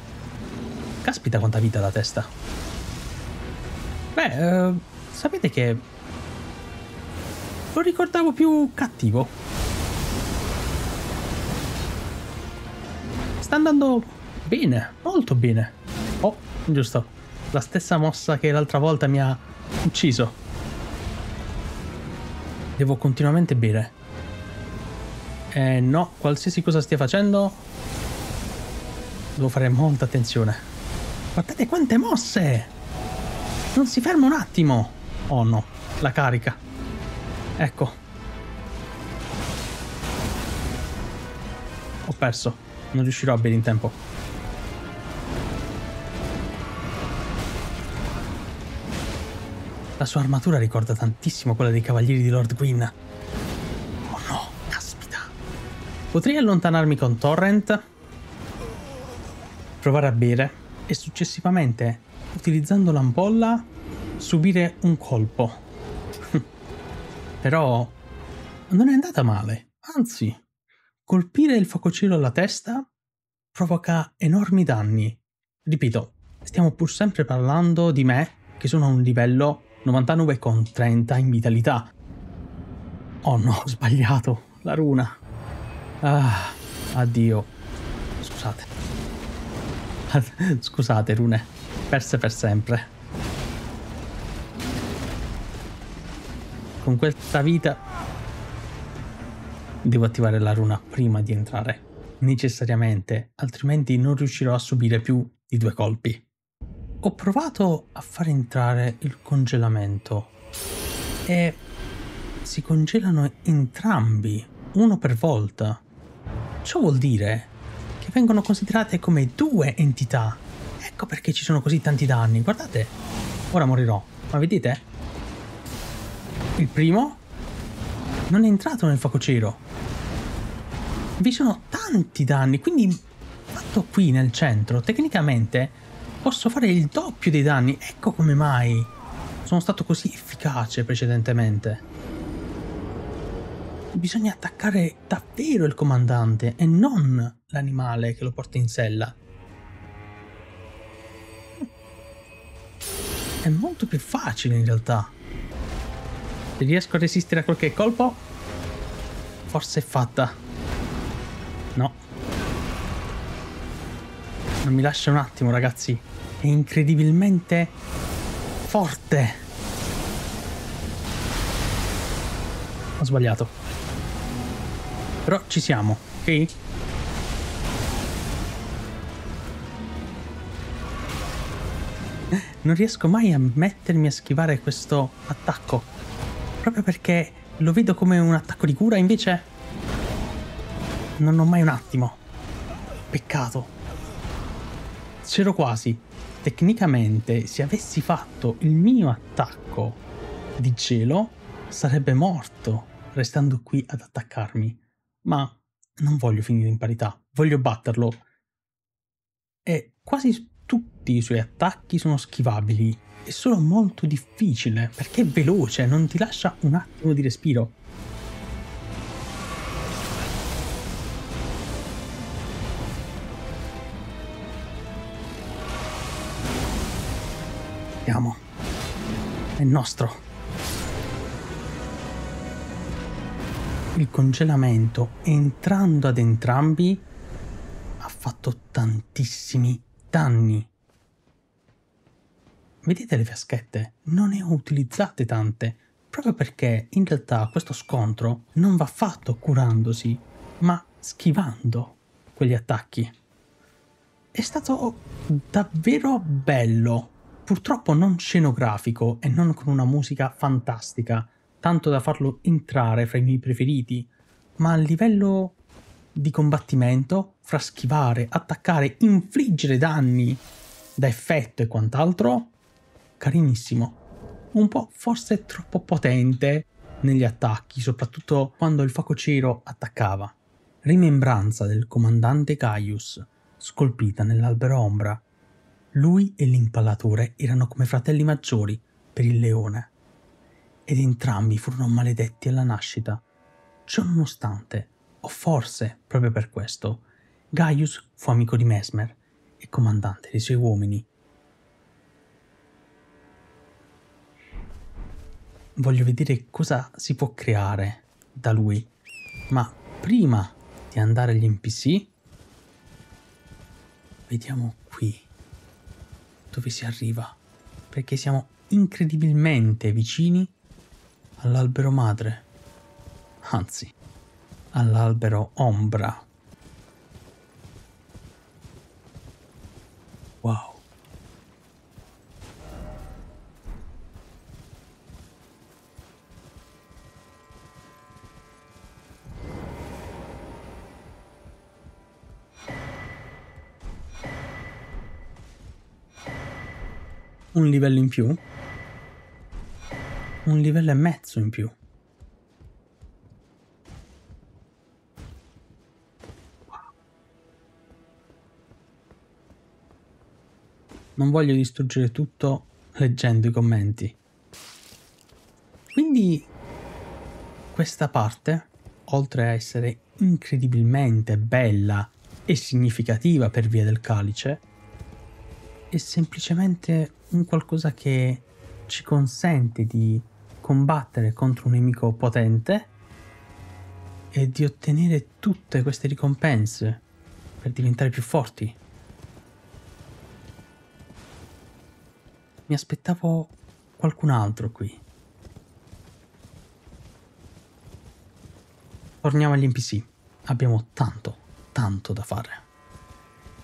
Caspita quanta vita alla testa. Beh, sapete che lo ricordavo più cattivo. Sta andando bene, molto bene. Oh, giusto. La stessa mossa che l'altra volta mi ha ucciso. Devo continuamente bere. No, qualsiasi cosa stia facendo, devo fare molta attenzione. Guardate quante mosse! Non si ferma un attimo! Oh no, la carica. Ecco. Ho perso. Non riuscirò a bere in tempo. La sua armatura ricorda tantissimo quella dei cavalieri di Lord Gwyn. Oh no, caspita. Potrei allontanarmi con Torrent, provare a bere e successivamente, utilizzando l'ampolla, subire un colpo. Però non è andata male, anzi, colpire il fuocicelo alla testa provoca enormi danni. Ripeto, stiamo pur sempre parlando di me, che sono a un livello 99,30 in vitalità. Oh no, ho sbagliato la runa. Ah, addio. Scusate. Scusate, rune. Perse per sempre. Con questa vita devo attivare la runa prima di entrare, necessariamente, altrimenti non riuscirò a subire più di 2 colpi. Ho provato a far entrare il congelamento e si congelano entrambi, uno per volta. Ciò vuol dire che vengono considerate come 2 entità. Ecco perché ci sono così tanti danni. Guardate, ora morirò, ma vedete? Il primo non è entrato nel fuocicelo. Vi sono tanti danni, quindi fatto qui nel centro, tecnicamente posso fare il doppio dei danni. Ecco come mai sono stato così efficace precedentemente. Bisogna attaccare davvero il comandante e non l'animale che lo porta in sella. È molto più facile in realtà. Se riesco a resistere a qualche colpo, forse è fatta. No. Non mi lascia un attimo, ragazzi. È incredibilmente forte. Ho sbagliato. Però ci siamo, ok? Non riesco mai a mettermi a schivare questo attacco, proprio perché lo vedo come un attacco di cura, invece non ho mai un attimo. Peccato. C'ero quasi. Tecnicamente, se avessi fatto il mio attacco di gelo, sarebbe morto, restando qui ad attaccarmi. Ma non voglio finire in parità, voglio batterlo. E quasi tutti i suoi attacchi sono schivabili. È solo molto difficile, perché è veloce, non ti lascia un attimo di respiro. Andiamo. È nostro. Il congelamento, entrando ad entrambi, ha fatto tantissimi danni. Vedete le fiaschette? Non ne ho utilizzate tante, proprio perché in realtà questo scontro non va fatto curandosi, ma schivando quegli attacchi. È stato davvero bello. Purtroppo non scenografico e non con una musica fantastica, tanto da farlo entrare fra i miei preferiti, ma a livello di combattimento, fra schivare, attaccare, infliggere danni da effetto e quant'altro, carinissimo. Un po' forse troppo potente negli attacchi, soprattutto quando il fuocicelo attaccava. Rimembranza del comandante Gaius, scolpita nell'albero ombra. Lui e l'impalatore erano come fratelli maggiori per il leone, ed entrambi furono maledetti alla nascita. Ciononostante, o forse proprio per questo, Gaius fu amico di Messmer e comandante dei suoi uomini. voglio vedere cosa si può creare da lui. Ma prima di andare agli NPC, vediamo qui dove si arriva, perché siamo incredibilmente vicini all'albero madre, anzi all'albero ombra. Wow. Un livello in più? Un livello e mezzo in più. Non voglio distruggere tutto leggendo i commenti. Quindi questa parte, oltre a essere incredibilmente bella e significativa per via del calice, è semplicemente un qualcosa che ci consente di combattere contro un nemico potente e di ottenere tutte queste ricompense per diventare più forti. Mi aspettavo qualcun altro qui. Torniamo agli NPC. Abbiamo tanto da fare.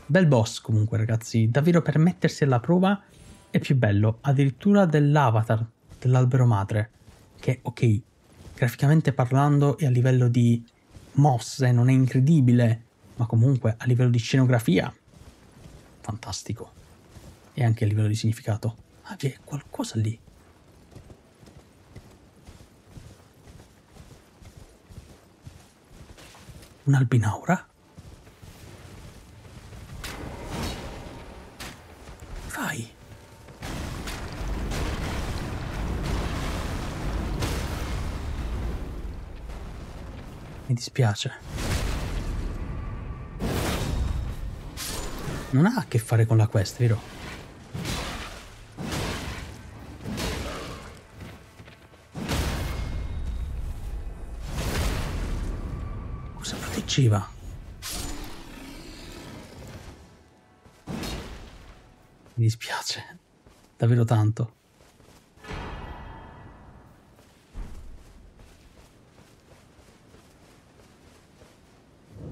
Bel boss comunque, ragazzi. Davvero, per mettersi alla prova è più bello addirittura dell'avatar dell'albero madre, che ok, graficamente parlando e a livello di mosse non è incredibile, ma comunque a livello di scenografia fantastico, e anche a livello di significato. Ah, c'è qualcosa lì. Un'albinaura? Vai! Mi dispiace. Non ha a che fare con la quest, vero? Mi dispiace davvero tanto.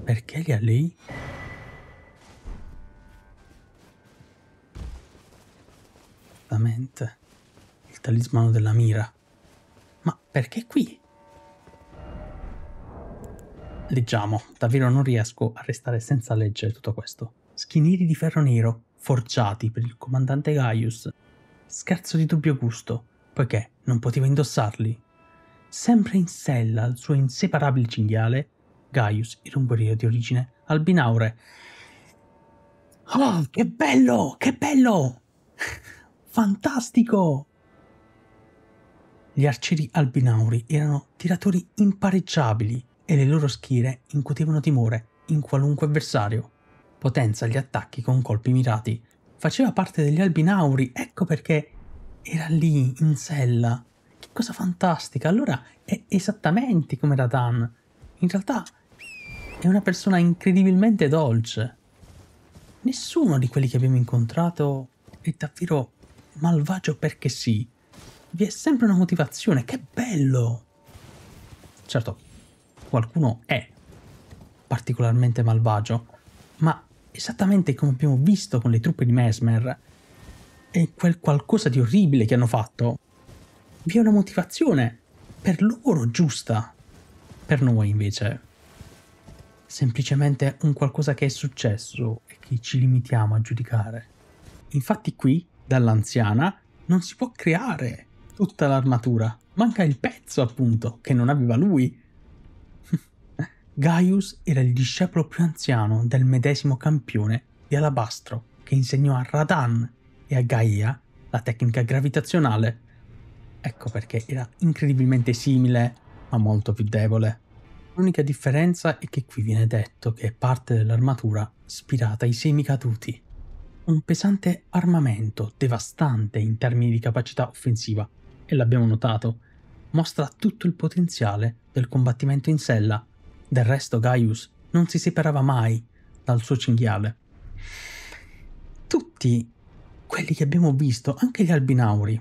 Perché li ha lì? La mente, il talismano della mira. Ma perché qui? Leggiamo, davvero non riesco a restare senza leggere tutto questo. Schinieri di ferro nero, forgiati per il comandante Gaius. Scherzo di dubbio gusto, poiché non poteva indossarli. Sempre in sella al suo inseparabile cinghiale, Gaius, il rumborio di origine albinaure. Oh, che bello! Che bello! Fantastico! Gli arcieri albinauri erano tiratori impareggiabili, e le loro schiere incutevano timore in qualunque avversario. Potenza gli attacchi con colpi mirati. Faceva parte degli albinauri, ecco perché era lì, in sella. Che cosa fantastica! Allora è esattamente come Radahn. In realtà è una persona incredibilmente dolce. Nessuno di quelli che abbiamo incontrato è davvero malvagio perché sì. Vi è sempre una motivazione, che bello! Certo, qualcuno è particolarmente malvagio, ma esattamente come abbiamo visto con le truppe di Messmer e quel qualcosa di orribile che hanno fatto, vi è una motivazione per loro giusta. Per noi invece semplicemente un qualcosa che è successo e che ci limitiamo a giudicare. Infatti qui dall'anziana non si può creare tutta l'armatura, manca il pezzo appunto che non aveva lui. Gaius era il discepolo più anziano del medesimo campione di Alabastro, che insegnò a Radahn e a Gaia la tecnica gravitazionale. Ecco perché era incredibilmente simile, ma molto più debole. L'unica differenza è che qui viene detto che è parte dell'armatura ispirata ai semi caduti. Un pesante armamento devastante in termini di capacità offensiva, e l'abbiamo notato, mostra tutto il potenziale del combattimento in sella. Del resto Gaius non si separava mai dal suo cinghiale. Tutti quelli che abbiamo visto, anche gli albinauri,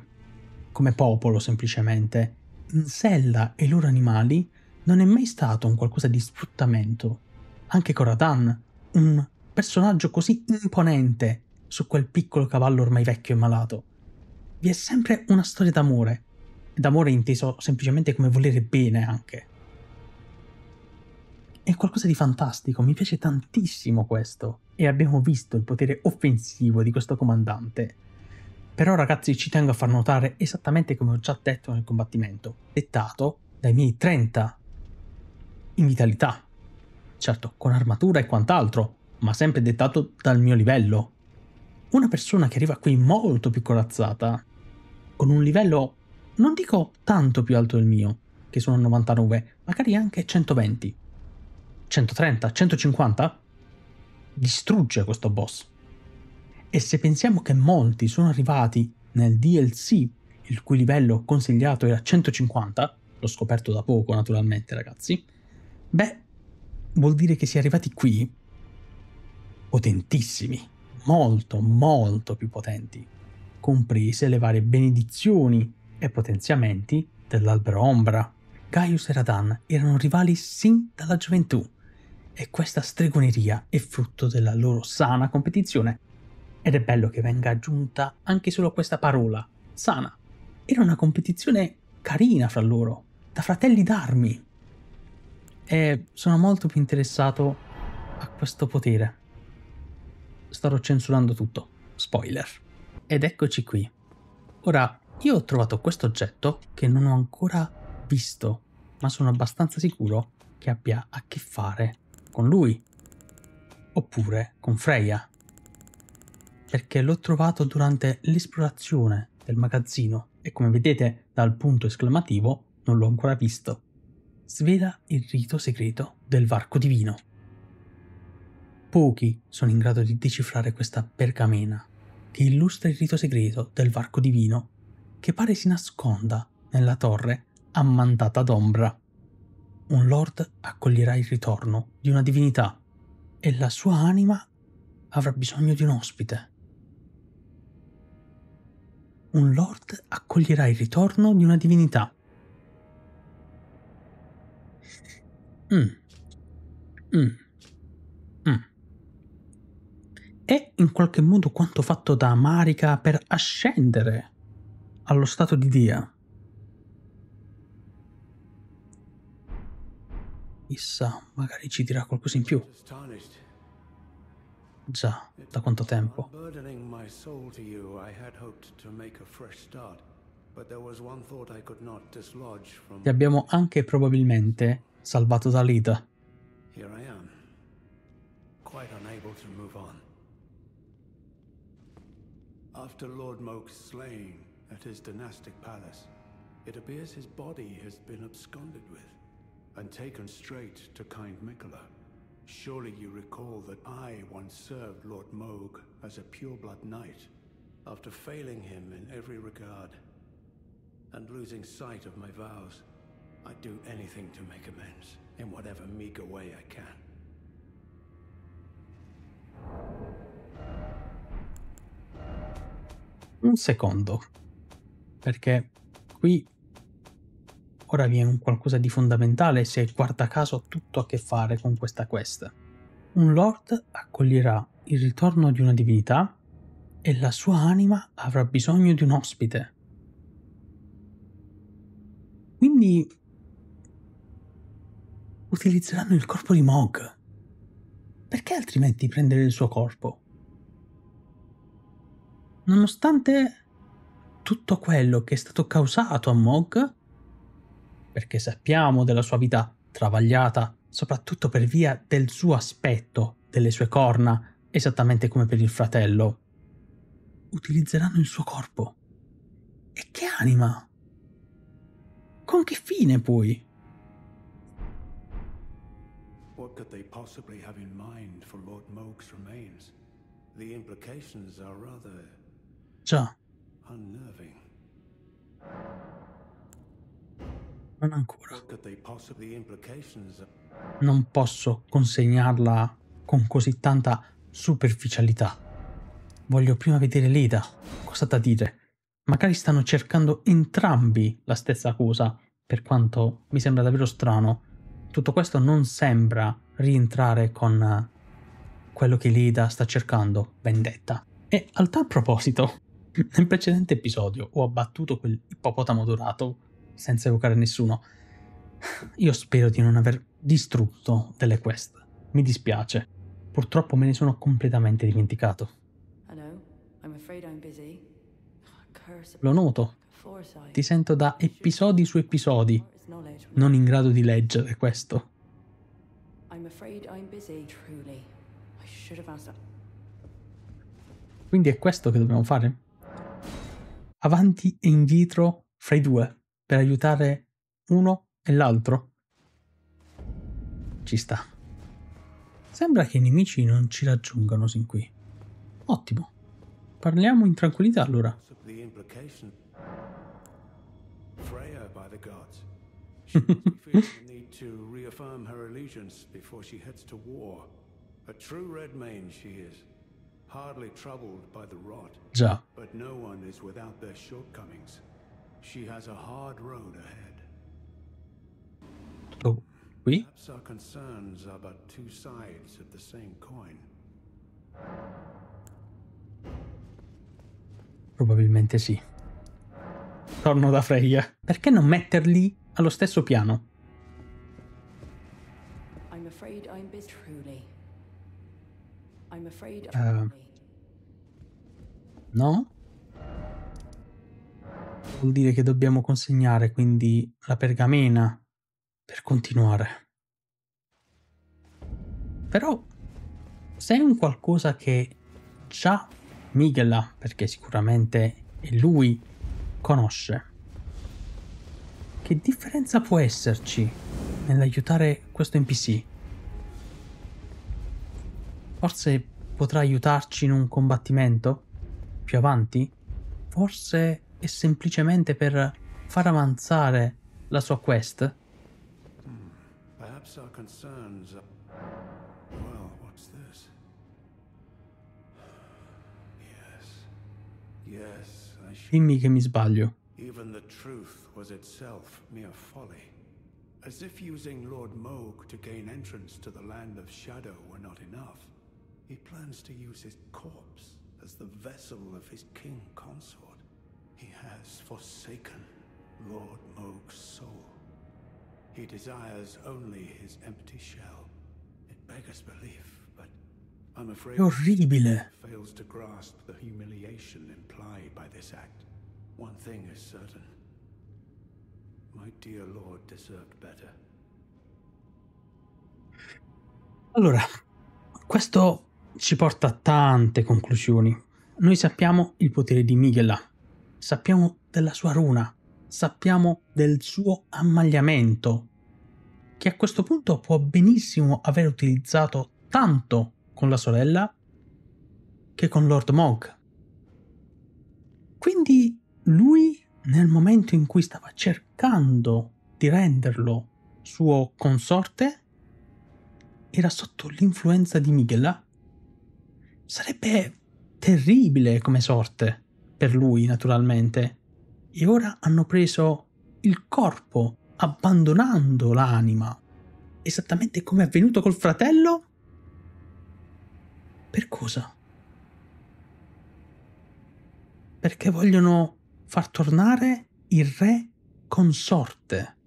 come popolo semplicemente, in sella e i loro animali, non è mai stato un qualcosa di sfruttamento. Anche con Radahn, un personaggio così imponente su quel piccolo cavallo ormai vecchio e malato. Vi è sempre una storia d'amore, d'amore inteso semplicemente come volere bene anche. È qualcosa di fantastico, mi piace tantissimo questo, e abbiamo visto il potere offensivo di questo comandante. Però ragazzi ci tengo a far notare esattamente come ho già detto nel combattimento, dettato dai miei 30 in vitalità, certo con armatura e quant'altro, ma sempre dettato dal mio livello. Una persona che arriva qui molto più corazzata, con un livello non dico tanto più alto del mio, che sono 99, magari anche 120, 130, 150, distrugge questo boss. E se pensiamo che molti sono arrivati nel DLC, il cui livello consigliato era 150, l'ho scoperto da poco naturalmente ragazzi, beh, vuol dire che si è arrivati qui potentissimi. Molto, molto più potenti, comprese le varie benedizioni e potenziamenti dell'albero ombra. Gaius e Radahn erano rivali sin dalla gioventù e questa stregoneria è frutto della loro sana competizione. Ed è bello che venga aggiunta anche solo questa parola, sana. Era una competizione carina fra loro, da fratelli d'armi. E sono molto più interessato a questo potere. Starò censurando tutto, spoiler. Ed eccoci qui. Ora, io ho trovato questo oggetto che non ho ancora visto, ma sono abbastanza sicuro che abbia a che fare con lui, oppure con Freya, perché l'ho trovato durante l'esplorazione del magazzino e come vedete dal punto esclamativo non l'ho ancora visto. Svela il rito segreto del Varco Divino. Pochi sono in grado di decifrare questa pergamena, che illustra il rito segreto del Varco Divino, che pare si nasconda nella torre ammantata d'ombra. Un lord accoglierà il ritorno di una divinità, e la sua anima avrà bisogno di un ospite. Un lord accoglierà il ritorno di una divinità. È in qualche modo quanto fatto da Marika per ascendere allo stato di Dia. Chissà, magari ci dirà qualcosa in più. Già, da quanto tempo. Ti abbiamo anche probabilmente salvato da Leda. After Lord Mohg's slaying at his dynastic palace, it appears his body has been absconded with and taken straight to kind Miquella. Surely you recall that I once served Lord Mohg as a pureblood knight, after failing him in every regard and losing sight of my vows. I'd do anything to make amends, in whatever meager way I can. Un secondo, perché qui ora vi è un qualcosa di fondamentale, se guarda caso ha tutto a che fare con questa quest. Un lord accoglierà il ritorno di una divinità e la sua anima avrà bisogno di un ospite. Quindi utilizzeranno il corpo di Mohg. Perché altrimenti prendere il suo corpo? Nonostante tutto quello che è stato causato a Mohg, perché sappiamo della sua vita travagliata, soprattutto per via del suo aspetto, delle sue corna, esattamente come per il fratello, utilizzeranno il suo corpo. E che anima? Con che fine poi? What could they possibly have in mind for Lord Mohg's remains? The implications are rather... Già. Non ancora. Non posso consegnarla con così tanta superficialità. Voglio prima vedere Leda. Cosa da dire? Magari stanno cercando entrambi la stessa cosa, per quanto mi sembra davvero strano. Tutto questo non sembra rientrare con quello che Leda sta cercando, vendetta. E a tal proposito, nel precedente episodio ho abbattuto quell'ippopotamo dorato senza evocare nessuno. Io spero di non aver distrutto delle quest. Mi dispiace. Purtroppo me ne sono completamente dimenticato. Lo noto. Ti sento da episodi su episodi. Non in grado di leggere questo. Quindi è questo che dobbiamo fare? Avanti e indietro fra i due per aiutare uno e l'altro? Ci sta. Sembra che i nemici non ci raggiungano sin qui. Ottimo. Parliamo in tranquillità allora. Già. Tutto qui? Probabilmente sì. Torno da Freya. Perché non metterli allo stesso piano? No? Vuol dire che dobbiamo consegnare quindi la pergamena per continuare. Però se è un qualcosa che già Miquella, perché sicuramente è lui, conosce. Che differenza può esserci nell'aiutare questo NPC? Forse potrà aiutarci in un combattimento più avanti? Forse è semplicemente per far avanzare la sua quest? Dimmi che mi sbaglio. Even the truth was itself mere folly. As if using Lord Mohg to gain entrance to the land of shadow were not enough. He plans to use his corpse as the vessel of his king consort. He has forsaken Lord Mohg's soul. He desires only his empty shell. It beggars belief. È orribile. Allora, questo ci porta a tante conclusioni. Noi sappiamo il potere di Miquella, sappiamo della sua runa, sappiamo del suo ammagliamento, che a questo punto può benissimo aver utilizzato tanto con la sorella che con Lord Mohg. Quindi lui, nel momento in cui stava cercando di renderlo suo consorte, era sotto l'influenza di Miquella. Sarebbe terribile come sorte per lui, naturalmente. E ora hanno preso il corpo, abbandonando l'anima, esattamente come è avvenuto col fratello. Per cosa? Perché vogliono far tornare il re consorte.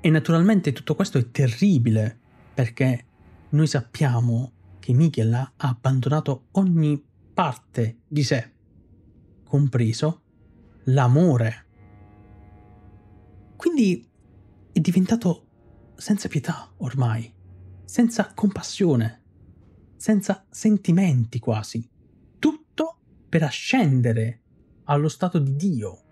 E naturalmente tutto questo è terribile, perché noi sappiamo che Miquella ha abbandonato ogni parte di sé, compreso l'amore. Quindi è diventato senza pietà ormai. Senza compassione, senza sentimenti quasi. Tutto per ascendere allo stato di Dio.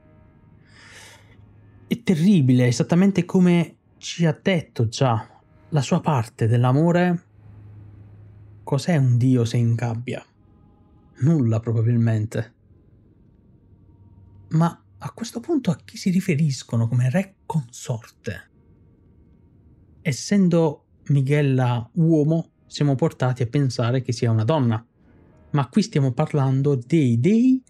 È terribile, esattamente come ci ha detto già la sua parte dell'amore. Cos'è un Dio se in gabbia? Nulla probabilmente. Ma a questo punto a chi si riferiscono come re consorte. Essendo Miquella uomo, siamo portati a pensare che sia una donna, ma qui stiamo parlando dei dei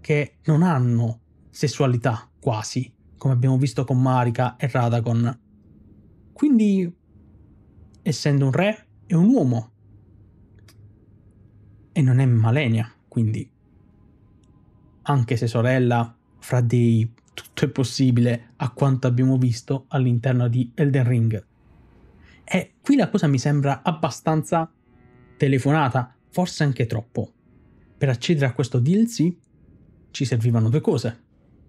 che non hanno sessualità quasi, come abbiamo visto con Marika e Radagon. Quindi, essendo un re, è un uomo. E non è Malenia, quindi, anche se sorella, fra dei tutto è possibile a quanto abbiamo visto all'interno di Elden Ring. E qui la cosa mi sembra abbastanza telefonata, forse anche troppo. Per accedere a questo DLC ci servivano due cose.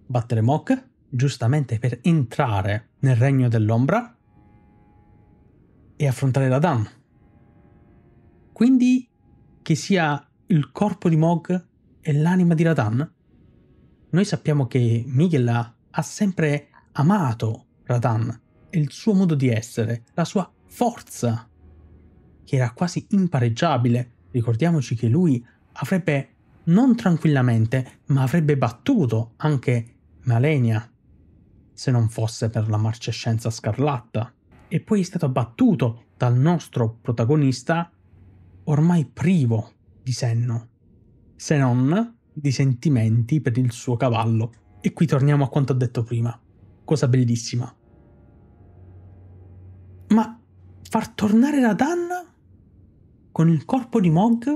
Battere Mohg, giustamente per entrare nel Regno dell'Ombra, e affrontare Radahn. Quindi che sia il corpo di Mohg e l'anima di Radahn? Noi sappiamo che Miquella ha sempre amato Radahn e il suo modo di essere, la sua forza, che era quasi impareggiabile. Ricordiamoci che lui avrebbe, non tranquillamente, ma avrebbe battuto anche Malenia, se non fosse per la marcescenza scarlatta. E poi è stato abbattuto dal nostro protagonista ormai privo di senno, se non di sentimenti per il suo cavallo. E qui torniamo a quanto ho detto prima, cosa bellissima. Ma far tornare Radahn con il corpo di Mohg,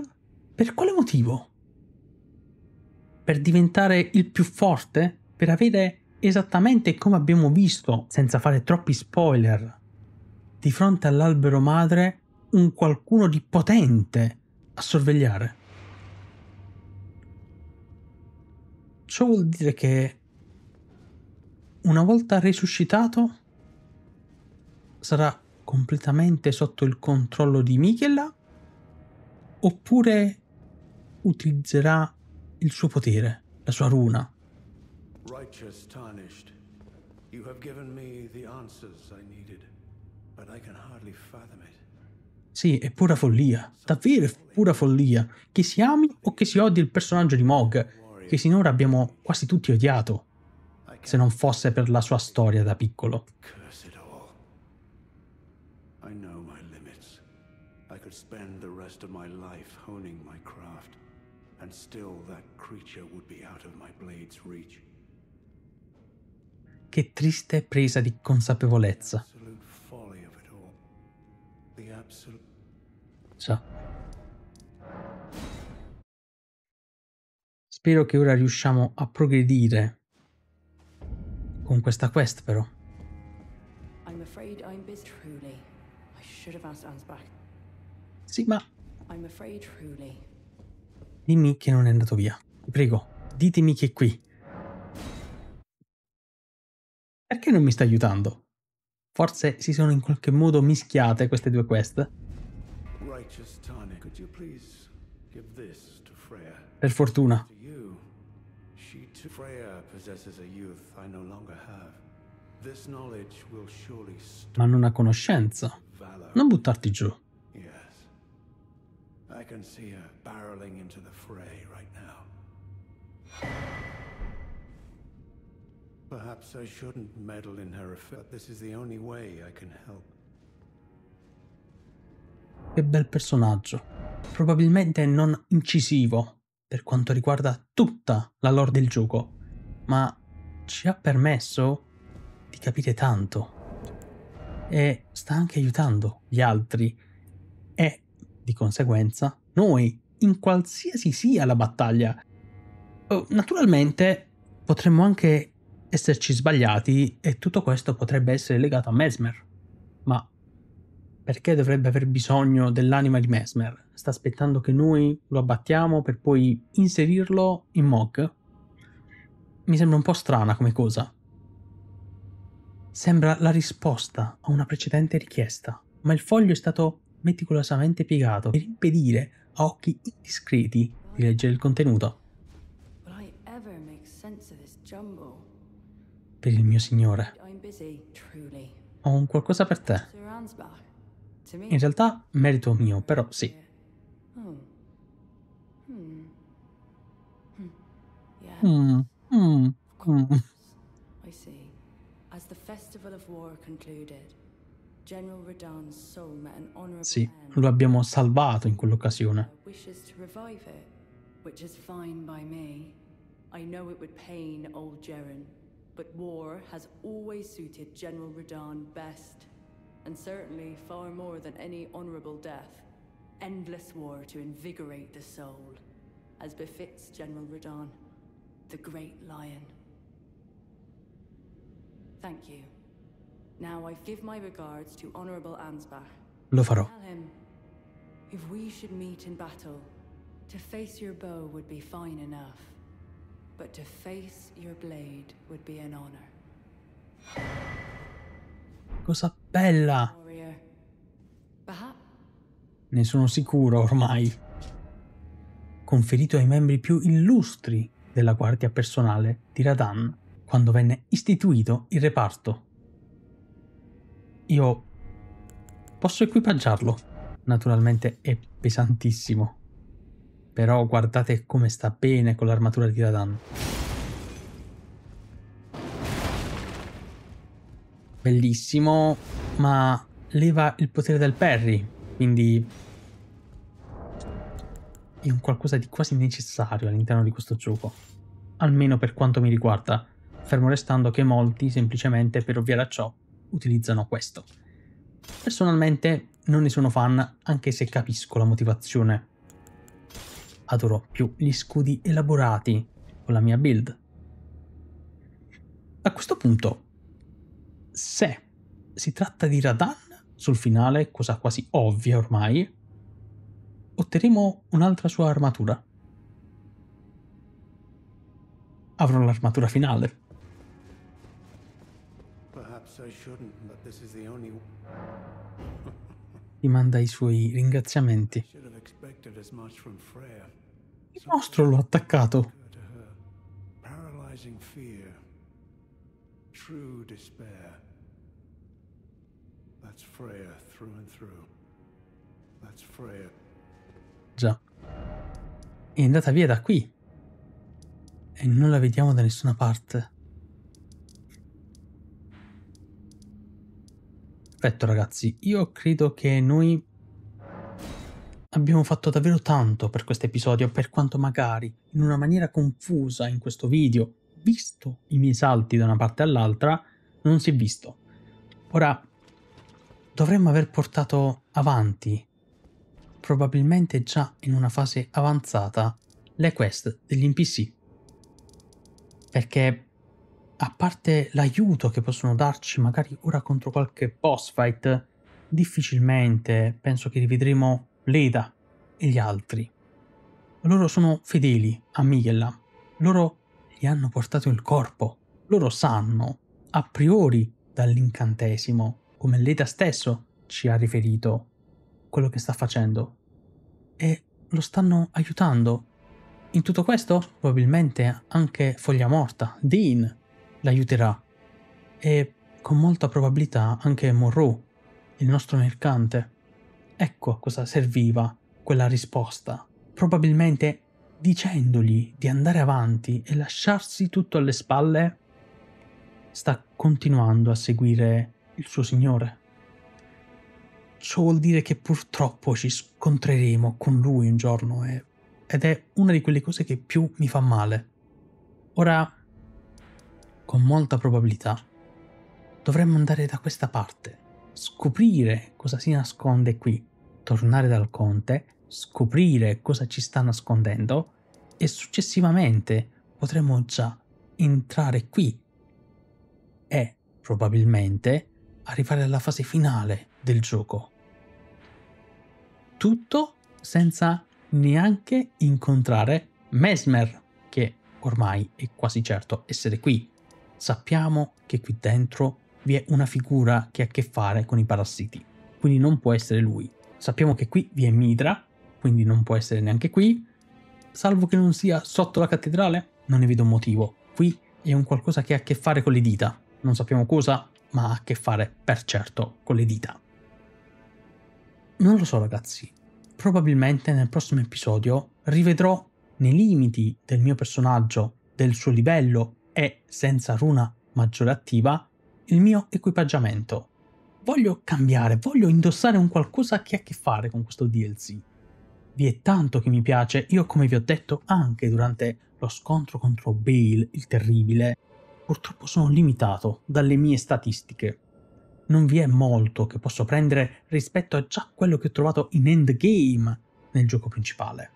per quale motivo? Per diventare il più forte? Per avere esattamente come abbiamo visto, senza fare troppi spoiler, di fronte all'albero madre un qualcuno di potente a sorvegliare? Ciò vuol dire che una volta risuscitato sarà completamente sotto il controllo di Miquella, oppure utilizzerà il suo potere, la sua runa. Righteous tarnished, you have given me the answers I needed, but I can hardly fathom it. Sì, è pura follia, davvero è pura follia, che si ami o che si odi il personaggio di Mohg, che sinora abbiamo quasi tutti odiato, se non fosse per la sua storia da piccolo. Che triste presa di consapevolezza. Spero che ora riusciamo a progredire con questa quest, però. Sì, ma dimmi che non è andato via. Prego, ditemi che è qui. Perché non mi sta aiutando? Forse si sono in qualche modo mischiate queste due quest. Per fortuna. Ma non ha conoscenza. Non buttarti giù. Perhaps I shouldn't meddle in her affair, but this is the only way I can help. Che bel personaggio. Probabilmente non incisivo per quanto riguarda tutta la lore del gioco, ma ci ha permesso di capire tanto e sta anche aiutando gli altri e, di conseguenza, noi in qualsiasi sia la battaglia. Naturalmente potremmo anche esserci sbagliati e tutto questo potrebbe essere legato a Messmer, ma perché dovrebbe aver bisogno dell'anima di Messmer? Sta aspettando che noi lo abbattiamo per poi inserirlo in Mohg? Mi sembra un po' strana come cosa. Sembra la risposta a una precedente richiesta, ma il foglio è stato meticolosamente piegato per impedire a occhi indiscreti di leggere il contenuto. Per il mio signore, ho un qualcosa per te. In realtà merito mio, però sì. Sì, lo abbiamo salvato in quell'occasione. I know it would pain old Jerin, but war has always suited General Radahn best, and certainly far more than any honorable death. Endless war to invigorate the soul, as befits General Radahn, the great lion. Thank you. Now I give my regards to Honorable Ansbach. Lo farò. Tell him, if we should meet in battle, to face your bow would be fine enough. But to face your blade would be an honor. Cosa bella! Ne sono sicuro ormai. Conferito ai membri più illustri della guardia personale di Radahn quando venne istituito il reparto. Io posso equipaggiarlo. Naturalmente è pesantissimo. Però guardate come sta bene con l'armatura di Radahn. Bellissimo, ma leva il potere del parry, quindi è un qualcosa di quasi necessario all'interno di questo gioco. Almeno per quanto mi riguarda, fermo restando che molti, semplicemente per ovviare a ciò, utilizzano questo. Personalmente non ne sono fan, anche se capisco la motivazione. Adoro più gli scudi elaborati con la mia build. A questo punto, se si tratta di Radahn sul finale, cosa quasi ovvia ormai, otterremo un'altra sua armatura. Avrò l'armatura finale. Gli manda i suoi ringraziamenti. Il mostro l'ho attaccato. Già, è andata via da qui e non la vediamo da nessuna parte. Perfetto ragazzi, io credo che noi abbiamo fatto davvero tanto per questo episodio, per quanto magari in una maniera confusa in questo video, visto i miei salti da una parte all'altra, non si è visto. Ora, dovremmo aver portato avanti, probabilmente già in una fase avanzata, le quest degli NPC. Perché, a parte l'aiuto che possono darci magari ora contro qualche boss fight, difficilmente penso che rivedremo Leda e gli altri. Loro sono fedeli a Miquella, loro gli hanno portato il corpo, loro sanno a priori dall'incantesimo, come Leda stesso ci ha riferito, quello che sta facendo e lo stanno aiutando. In tutto questo probabilmente anche Foglia Morta, Dean l'aiuterà e con molta probabilità anche Morrow, il nostro mercante. Ecco a cosa serviva quella risposta, probabilmente dicendogli di andare avanti e lasciarsi tutto alle spalle, sta continuando a seguire il suo signore. Ciò vuol dire che purtroppo ci scontreremo con lui un giorno ed è una di quelle cose che più mi fa male. Ora, con molta probabilità, dovremmo andare da questa parte, scoprire cosa si nasconde qui, tornare dal conte, scoprire cosa ci sta nascondendo e successivamente potremo già entrare qui e probabilmente arrivare alla fase finale del gioco. Tutto senza neanche incontrare Messmer, che ormai è quasi certo essere qui. Sappiamo che qui dentro vi è una figura che ha a che fare con i parassiti, quindi non può essere lui. Sappiamo che qui vi è Midra, quindi non può essere neanche qui, salvo che non sia sotto la cattedrale, non ne vedo motivo. Qui è un qualcosa che ha a che fare con le dita, non sappiamo cosa, ma ha a che fare per certo con le dita. Non lo so ragazzi, probabilmente nel prossimo episodio rivedrò nei limiti del mio personaggio, del suo livello e senza runa maggiore attiva, il mio equipaggiamento. Voglio cambiare, voglio indossare un qualcosa che ha a che fare con questo DLC. Vi è tanto che mi piace, io come vi ho detto anche durante lo scontro contro Bayle il Terribile, purtroppo sono limitato dalle mie statistiche. Non vi è molto che posso prendere rispetto a già quello che ho trovato in endgame nel gioco principale.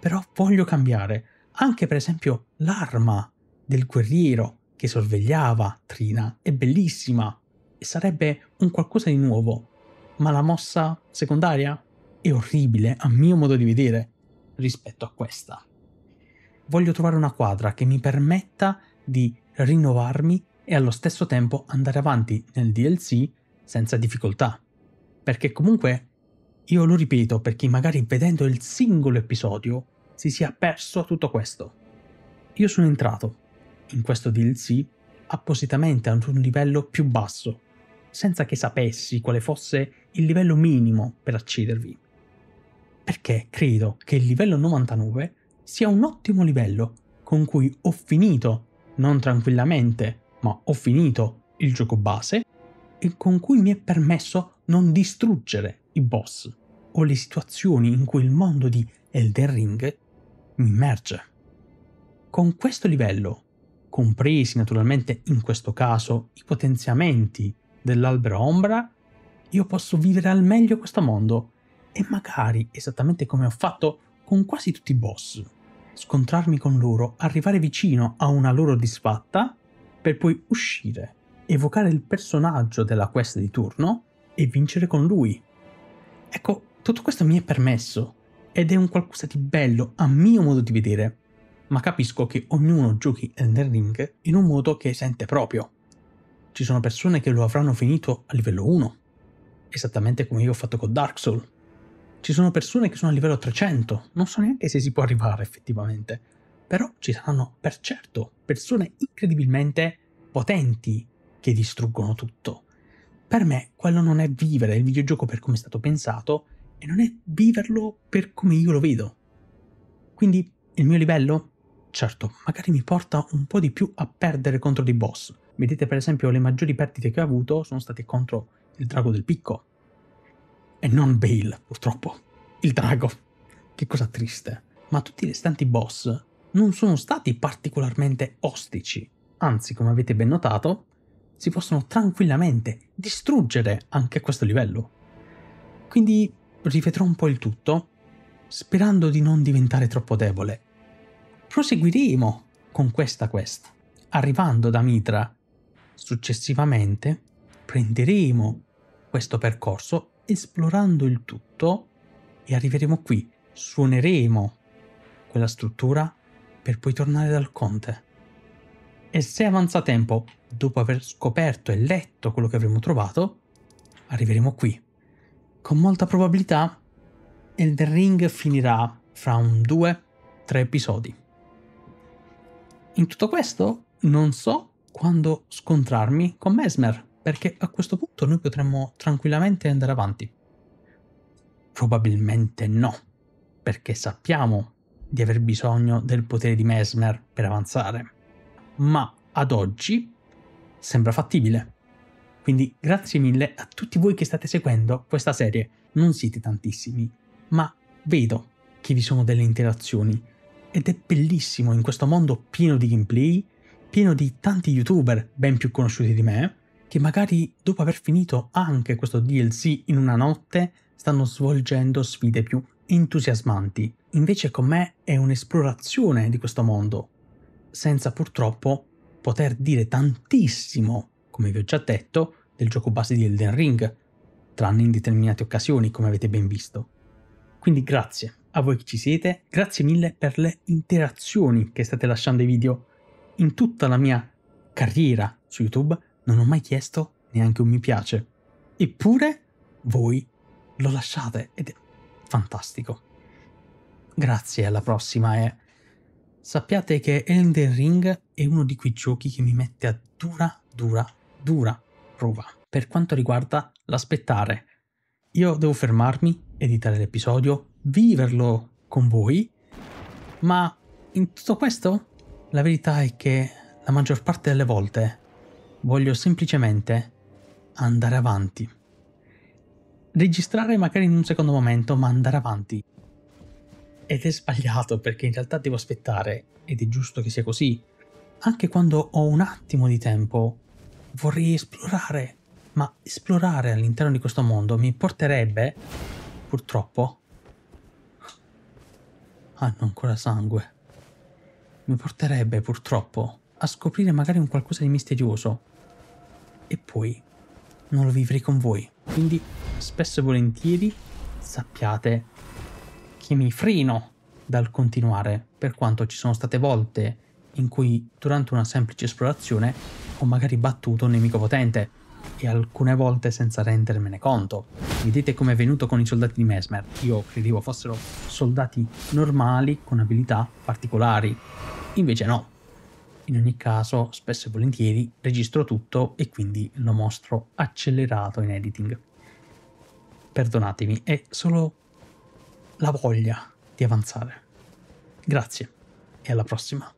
Però voglio cambiare, anche per esempio l'arma del guerriero che sorvegliava Trina è bellissima e sarebbe un qualcosa di nuovo, ma la mossa secondaria è orribile a mio modo di vedere rispetto a questa. Voglio trovare una quadra che mi permetta di rinnovarmi e allo stesso tempo andare avanti nel DLC senza difficoltà, perché comunque io lo ripeto per chi magari vedendo il singolo episodio si sia perso tutto questo. Io sono entrato in questo DLC appositamente ad un livello più basso, senza che sapessi quale fosse il livello minimo per accedervi, perché credo che il livello 99 sia un ottimo livello con cui ho finito, non tranquillamente, ma ho finito il gioco base e con cui mi è permesso non distruggere i boss o le situazioni in cui il mondo di Elden Ring mi immerge. Con questo livello, compresi naturalmente in questo caso i potenziamenti dell'albero ombra, io posso vivere al meglio questo mondo e magari, esattamente come ho fatto con quasi tutti i boss, scontrarmi con loro, arrivare vicino a una loro disfatta per poi uscire, evocare il personaggio della quest di turno e vincere con lui. Ecco, tutto questo mi è permesso ed è un qualcosa di bello a mio modo di vedere, ma capisco che ognuno giochi Elden Ring in un modo che sente proprio. Ci sono persone che lo avranno finito a livello 1, esattamente come io ho fatto con Dark Souls. Ci sono persone che sono a livello 300, non so neanche se si può arrivare effettivamente, però ci saranno per certo persone incredibilmente potenti che distruggono tutto. Per me quello non è vivere il videogioco per come è stato pensato e non è viverlo per come io lo vedo. Quindi il mio livello? Certo, magari mi porta un po' di più a perdere contro dei boss. Vedete per esempio le maggiori perdite che ho avuto sono state contro il drago del picco. E non Bayle, purtroppo. Il drago. Che cosa triste. Ma tutti i restanti boss non sono stati particolarmente ostici. Anzi, come avete ben notato, si possono tranquillamente distruggere anche a questo livello. Quindi rivedrò un po' il tutto, sperando di non diventare troppo debole. Proseguiremo con questa quest. Arrivando da Midra, successivamente prenderemo questo percorso esplorando il tutto e arriveremo qui, suoneremo quella struttura per poi tornare dal conte. E se avanza tempo, dopo aver scoperto e letto quello che avremo trovato, arriveremo qui. Con molta probabilità Elden Ring finirà fra un 2-3 episodi. In tutto questo non so quando scontrarmi con Messmer, perché a questo punto noi potremmo tranquillamente andare avanti. Probabilmente no, perché sappiamo di aver bisogno del potere di Messmer per avanzare, ma ad oggi sembra fattibile. Quindi grazie mille a tutti voi che state seguendo questa serie, non siete tantissimi, ma vedo che vi sono delle interazioni ed è bellissimo in questo mondo pieno di gameplay, pieno di tanti youtuber ben più conosciuti di me, che magari dopo aver finito anche questo DLC in una notte stanno svolgendo sfide più entusiasmanti. Invece con me è un'esplorazione di questo mondo, senza purtroppo poter dire tantissimo, come vi ho già detto, del gioco base di Elden Ring, tranne in determinate occasioni, come avete ben visto. Quindi grazie a voi che ci siete, grazie mille per le interazioni che state lasciando ai video. In tutta la mia carriera su YouTube non ho mai chiesto neanche un mi piace, eppure voi lo lasciate ed è fantastico. Grazie, alla prossima e sappiate che Elden Ring è uno di quei giochi che mi mette a dura prova per quanto riguarda l'aspettare. Io devo fermarmi, editare l'episodio, viverlo con voi, ma in tutto questo la verità è che la maggior parte delle volte Voglio semplicemente andare avanti. Registrare magari in un secondo momento, ma andare avanti. Ed è sbagliato perché in realtà devo aspettare, ed è giusto che sia così. Anche quando ho un attimo di tempo vorrei esplorare, ma esplorare all'interno di questo mondo mi porterebbe, purtroppo... Hanno ancora sangue. Mi porterebbe purtroppo a scoprire magari un qualcosa di misterioso e poi non lo vivrei con voi. Quindi spesso e volentieri sappiate che mi freno dal continuare, per quanto ci sono state volte in cui durante una semplice esplorazione ho magari battuto un nemico potente e alcune volte senza rendermene conto. Vedete come è venuto con i soldati di Messmer. Io credevo fossero soldati normali con abilità particolari, invece no. In ogni caso, spesso e volentieri registro tutto e quindi lo mostro accelerato in editing. Perdonatemi, è solo la voglia di avanzare. Grazie e alla prossima.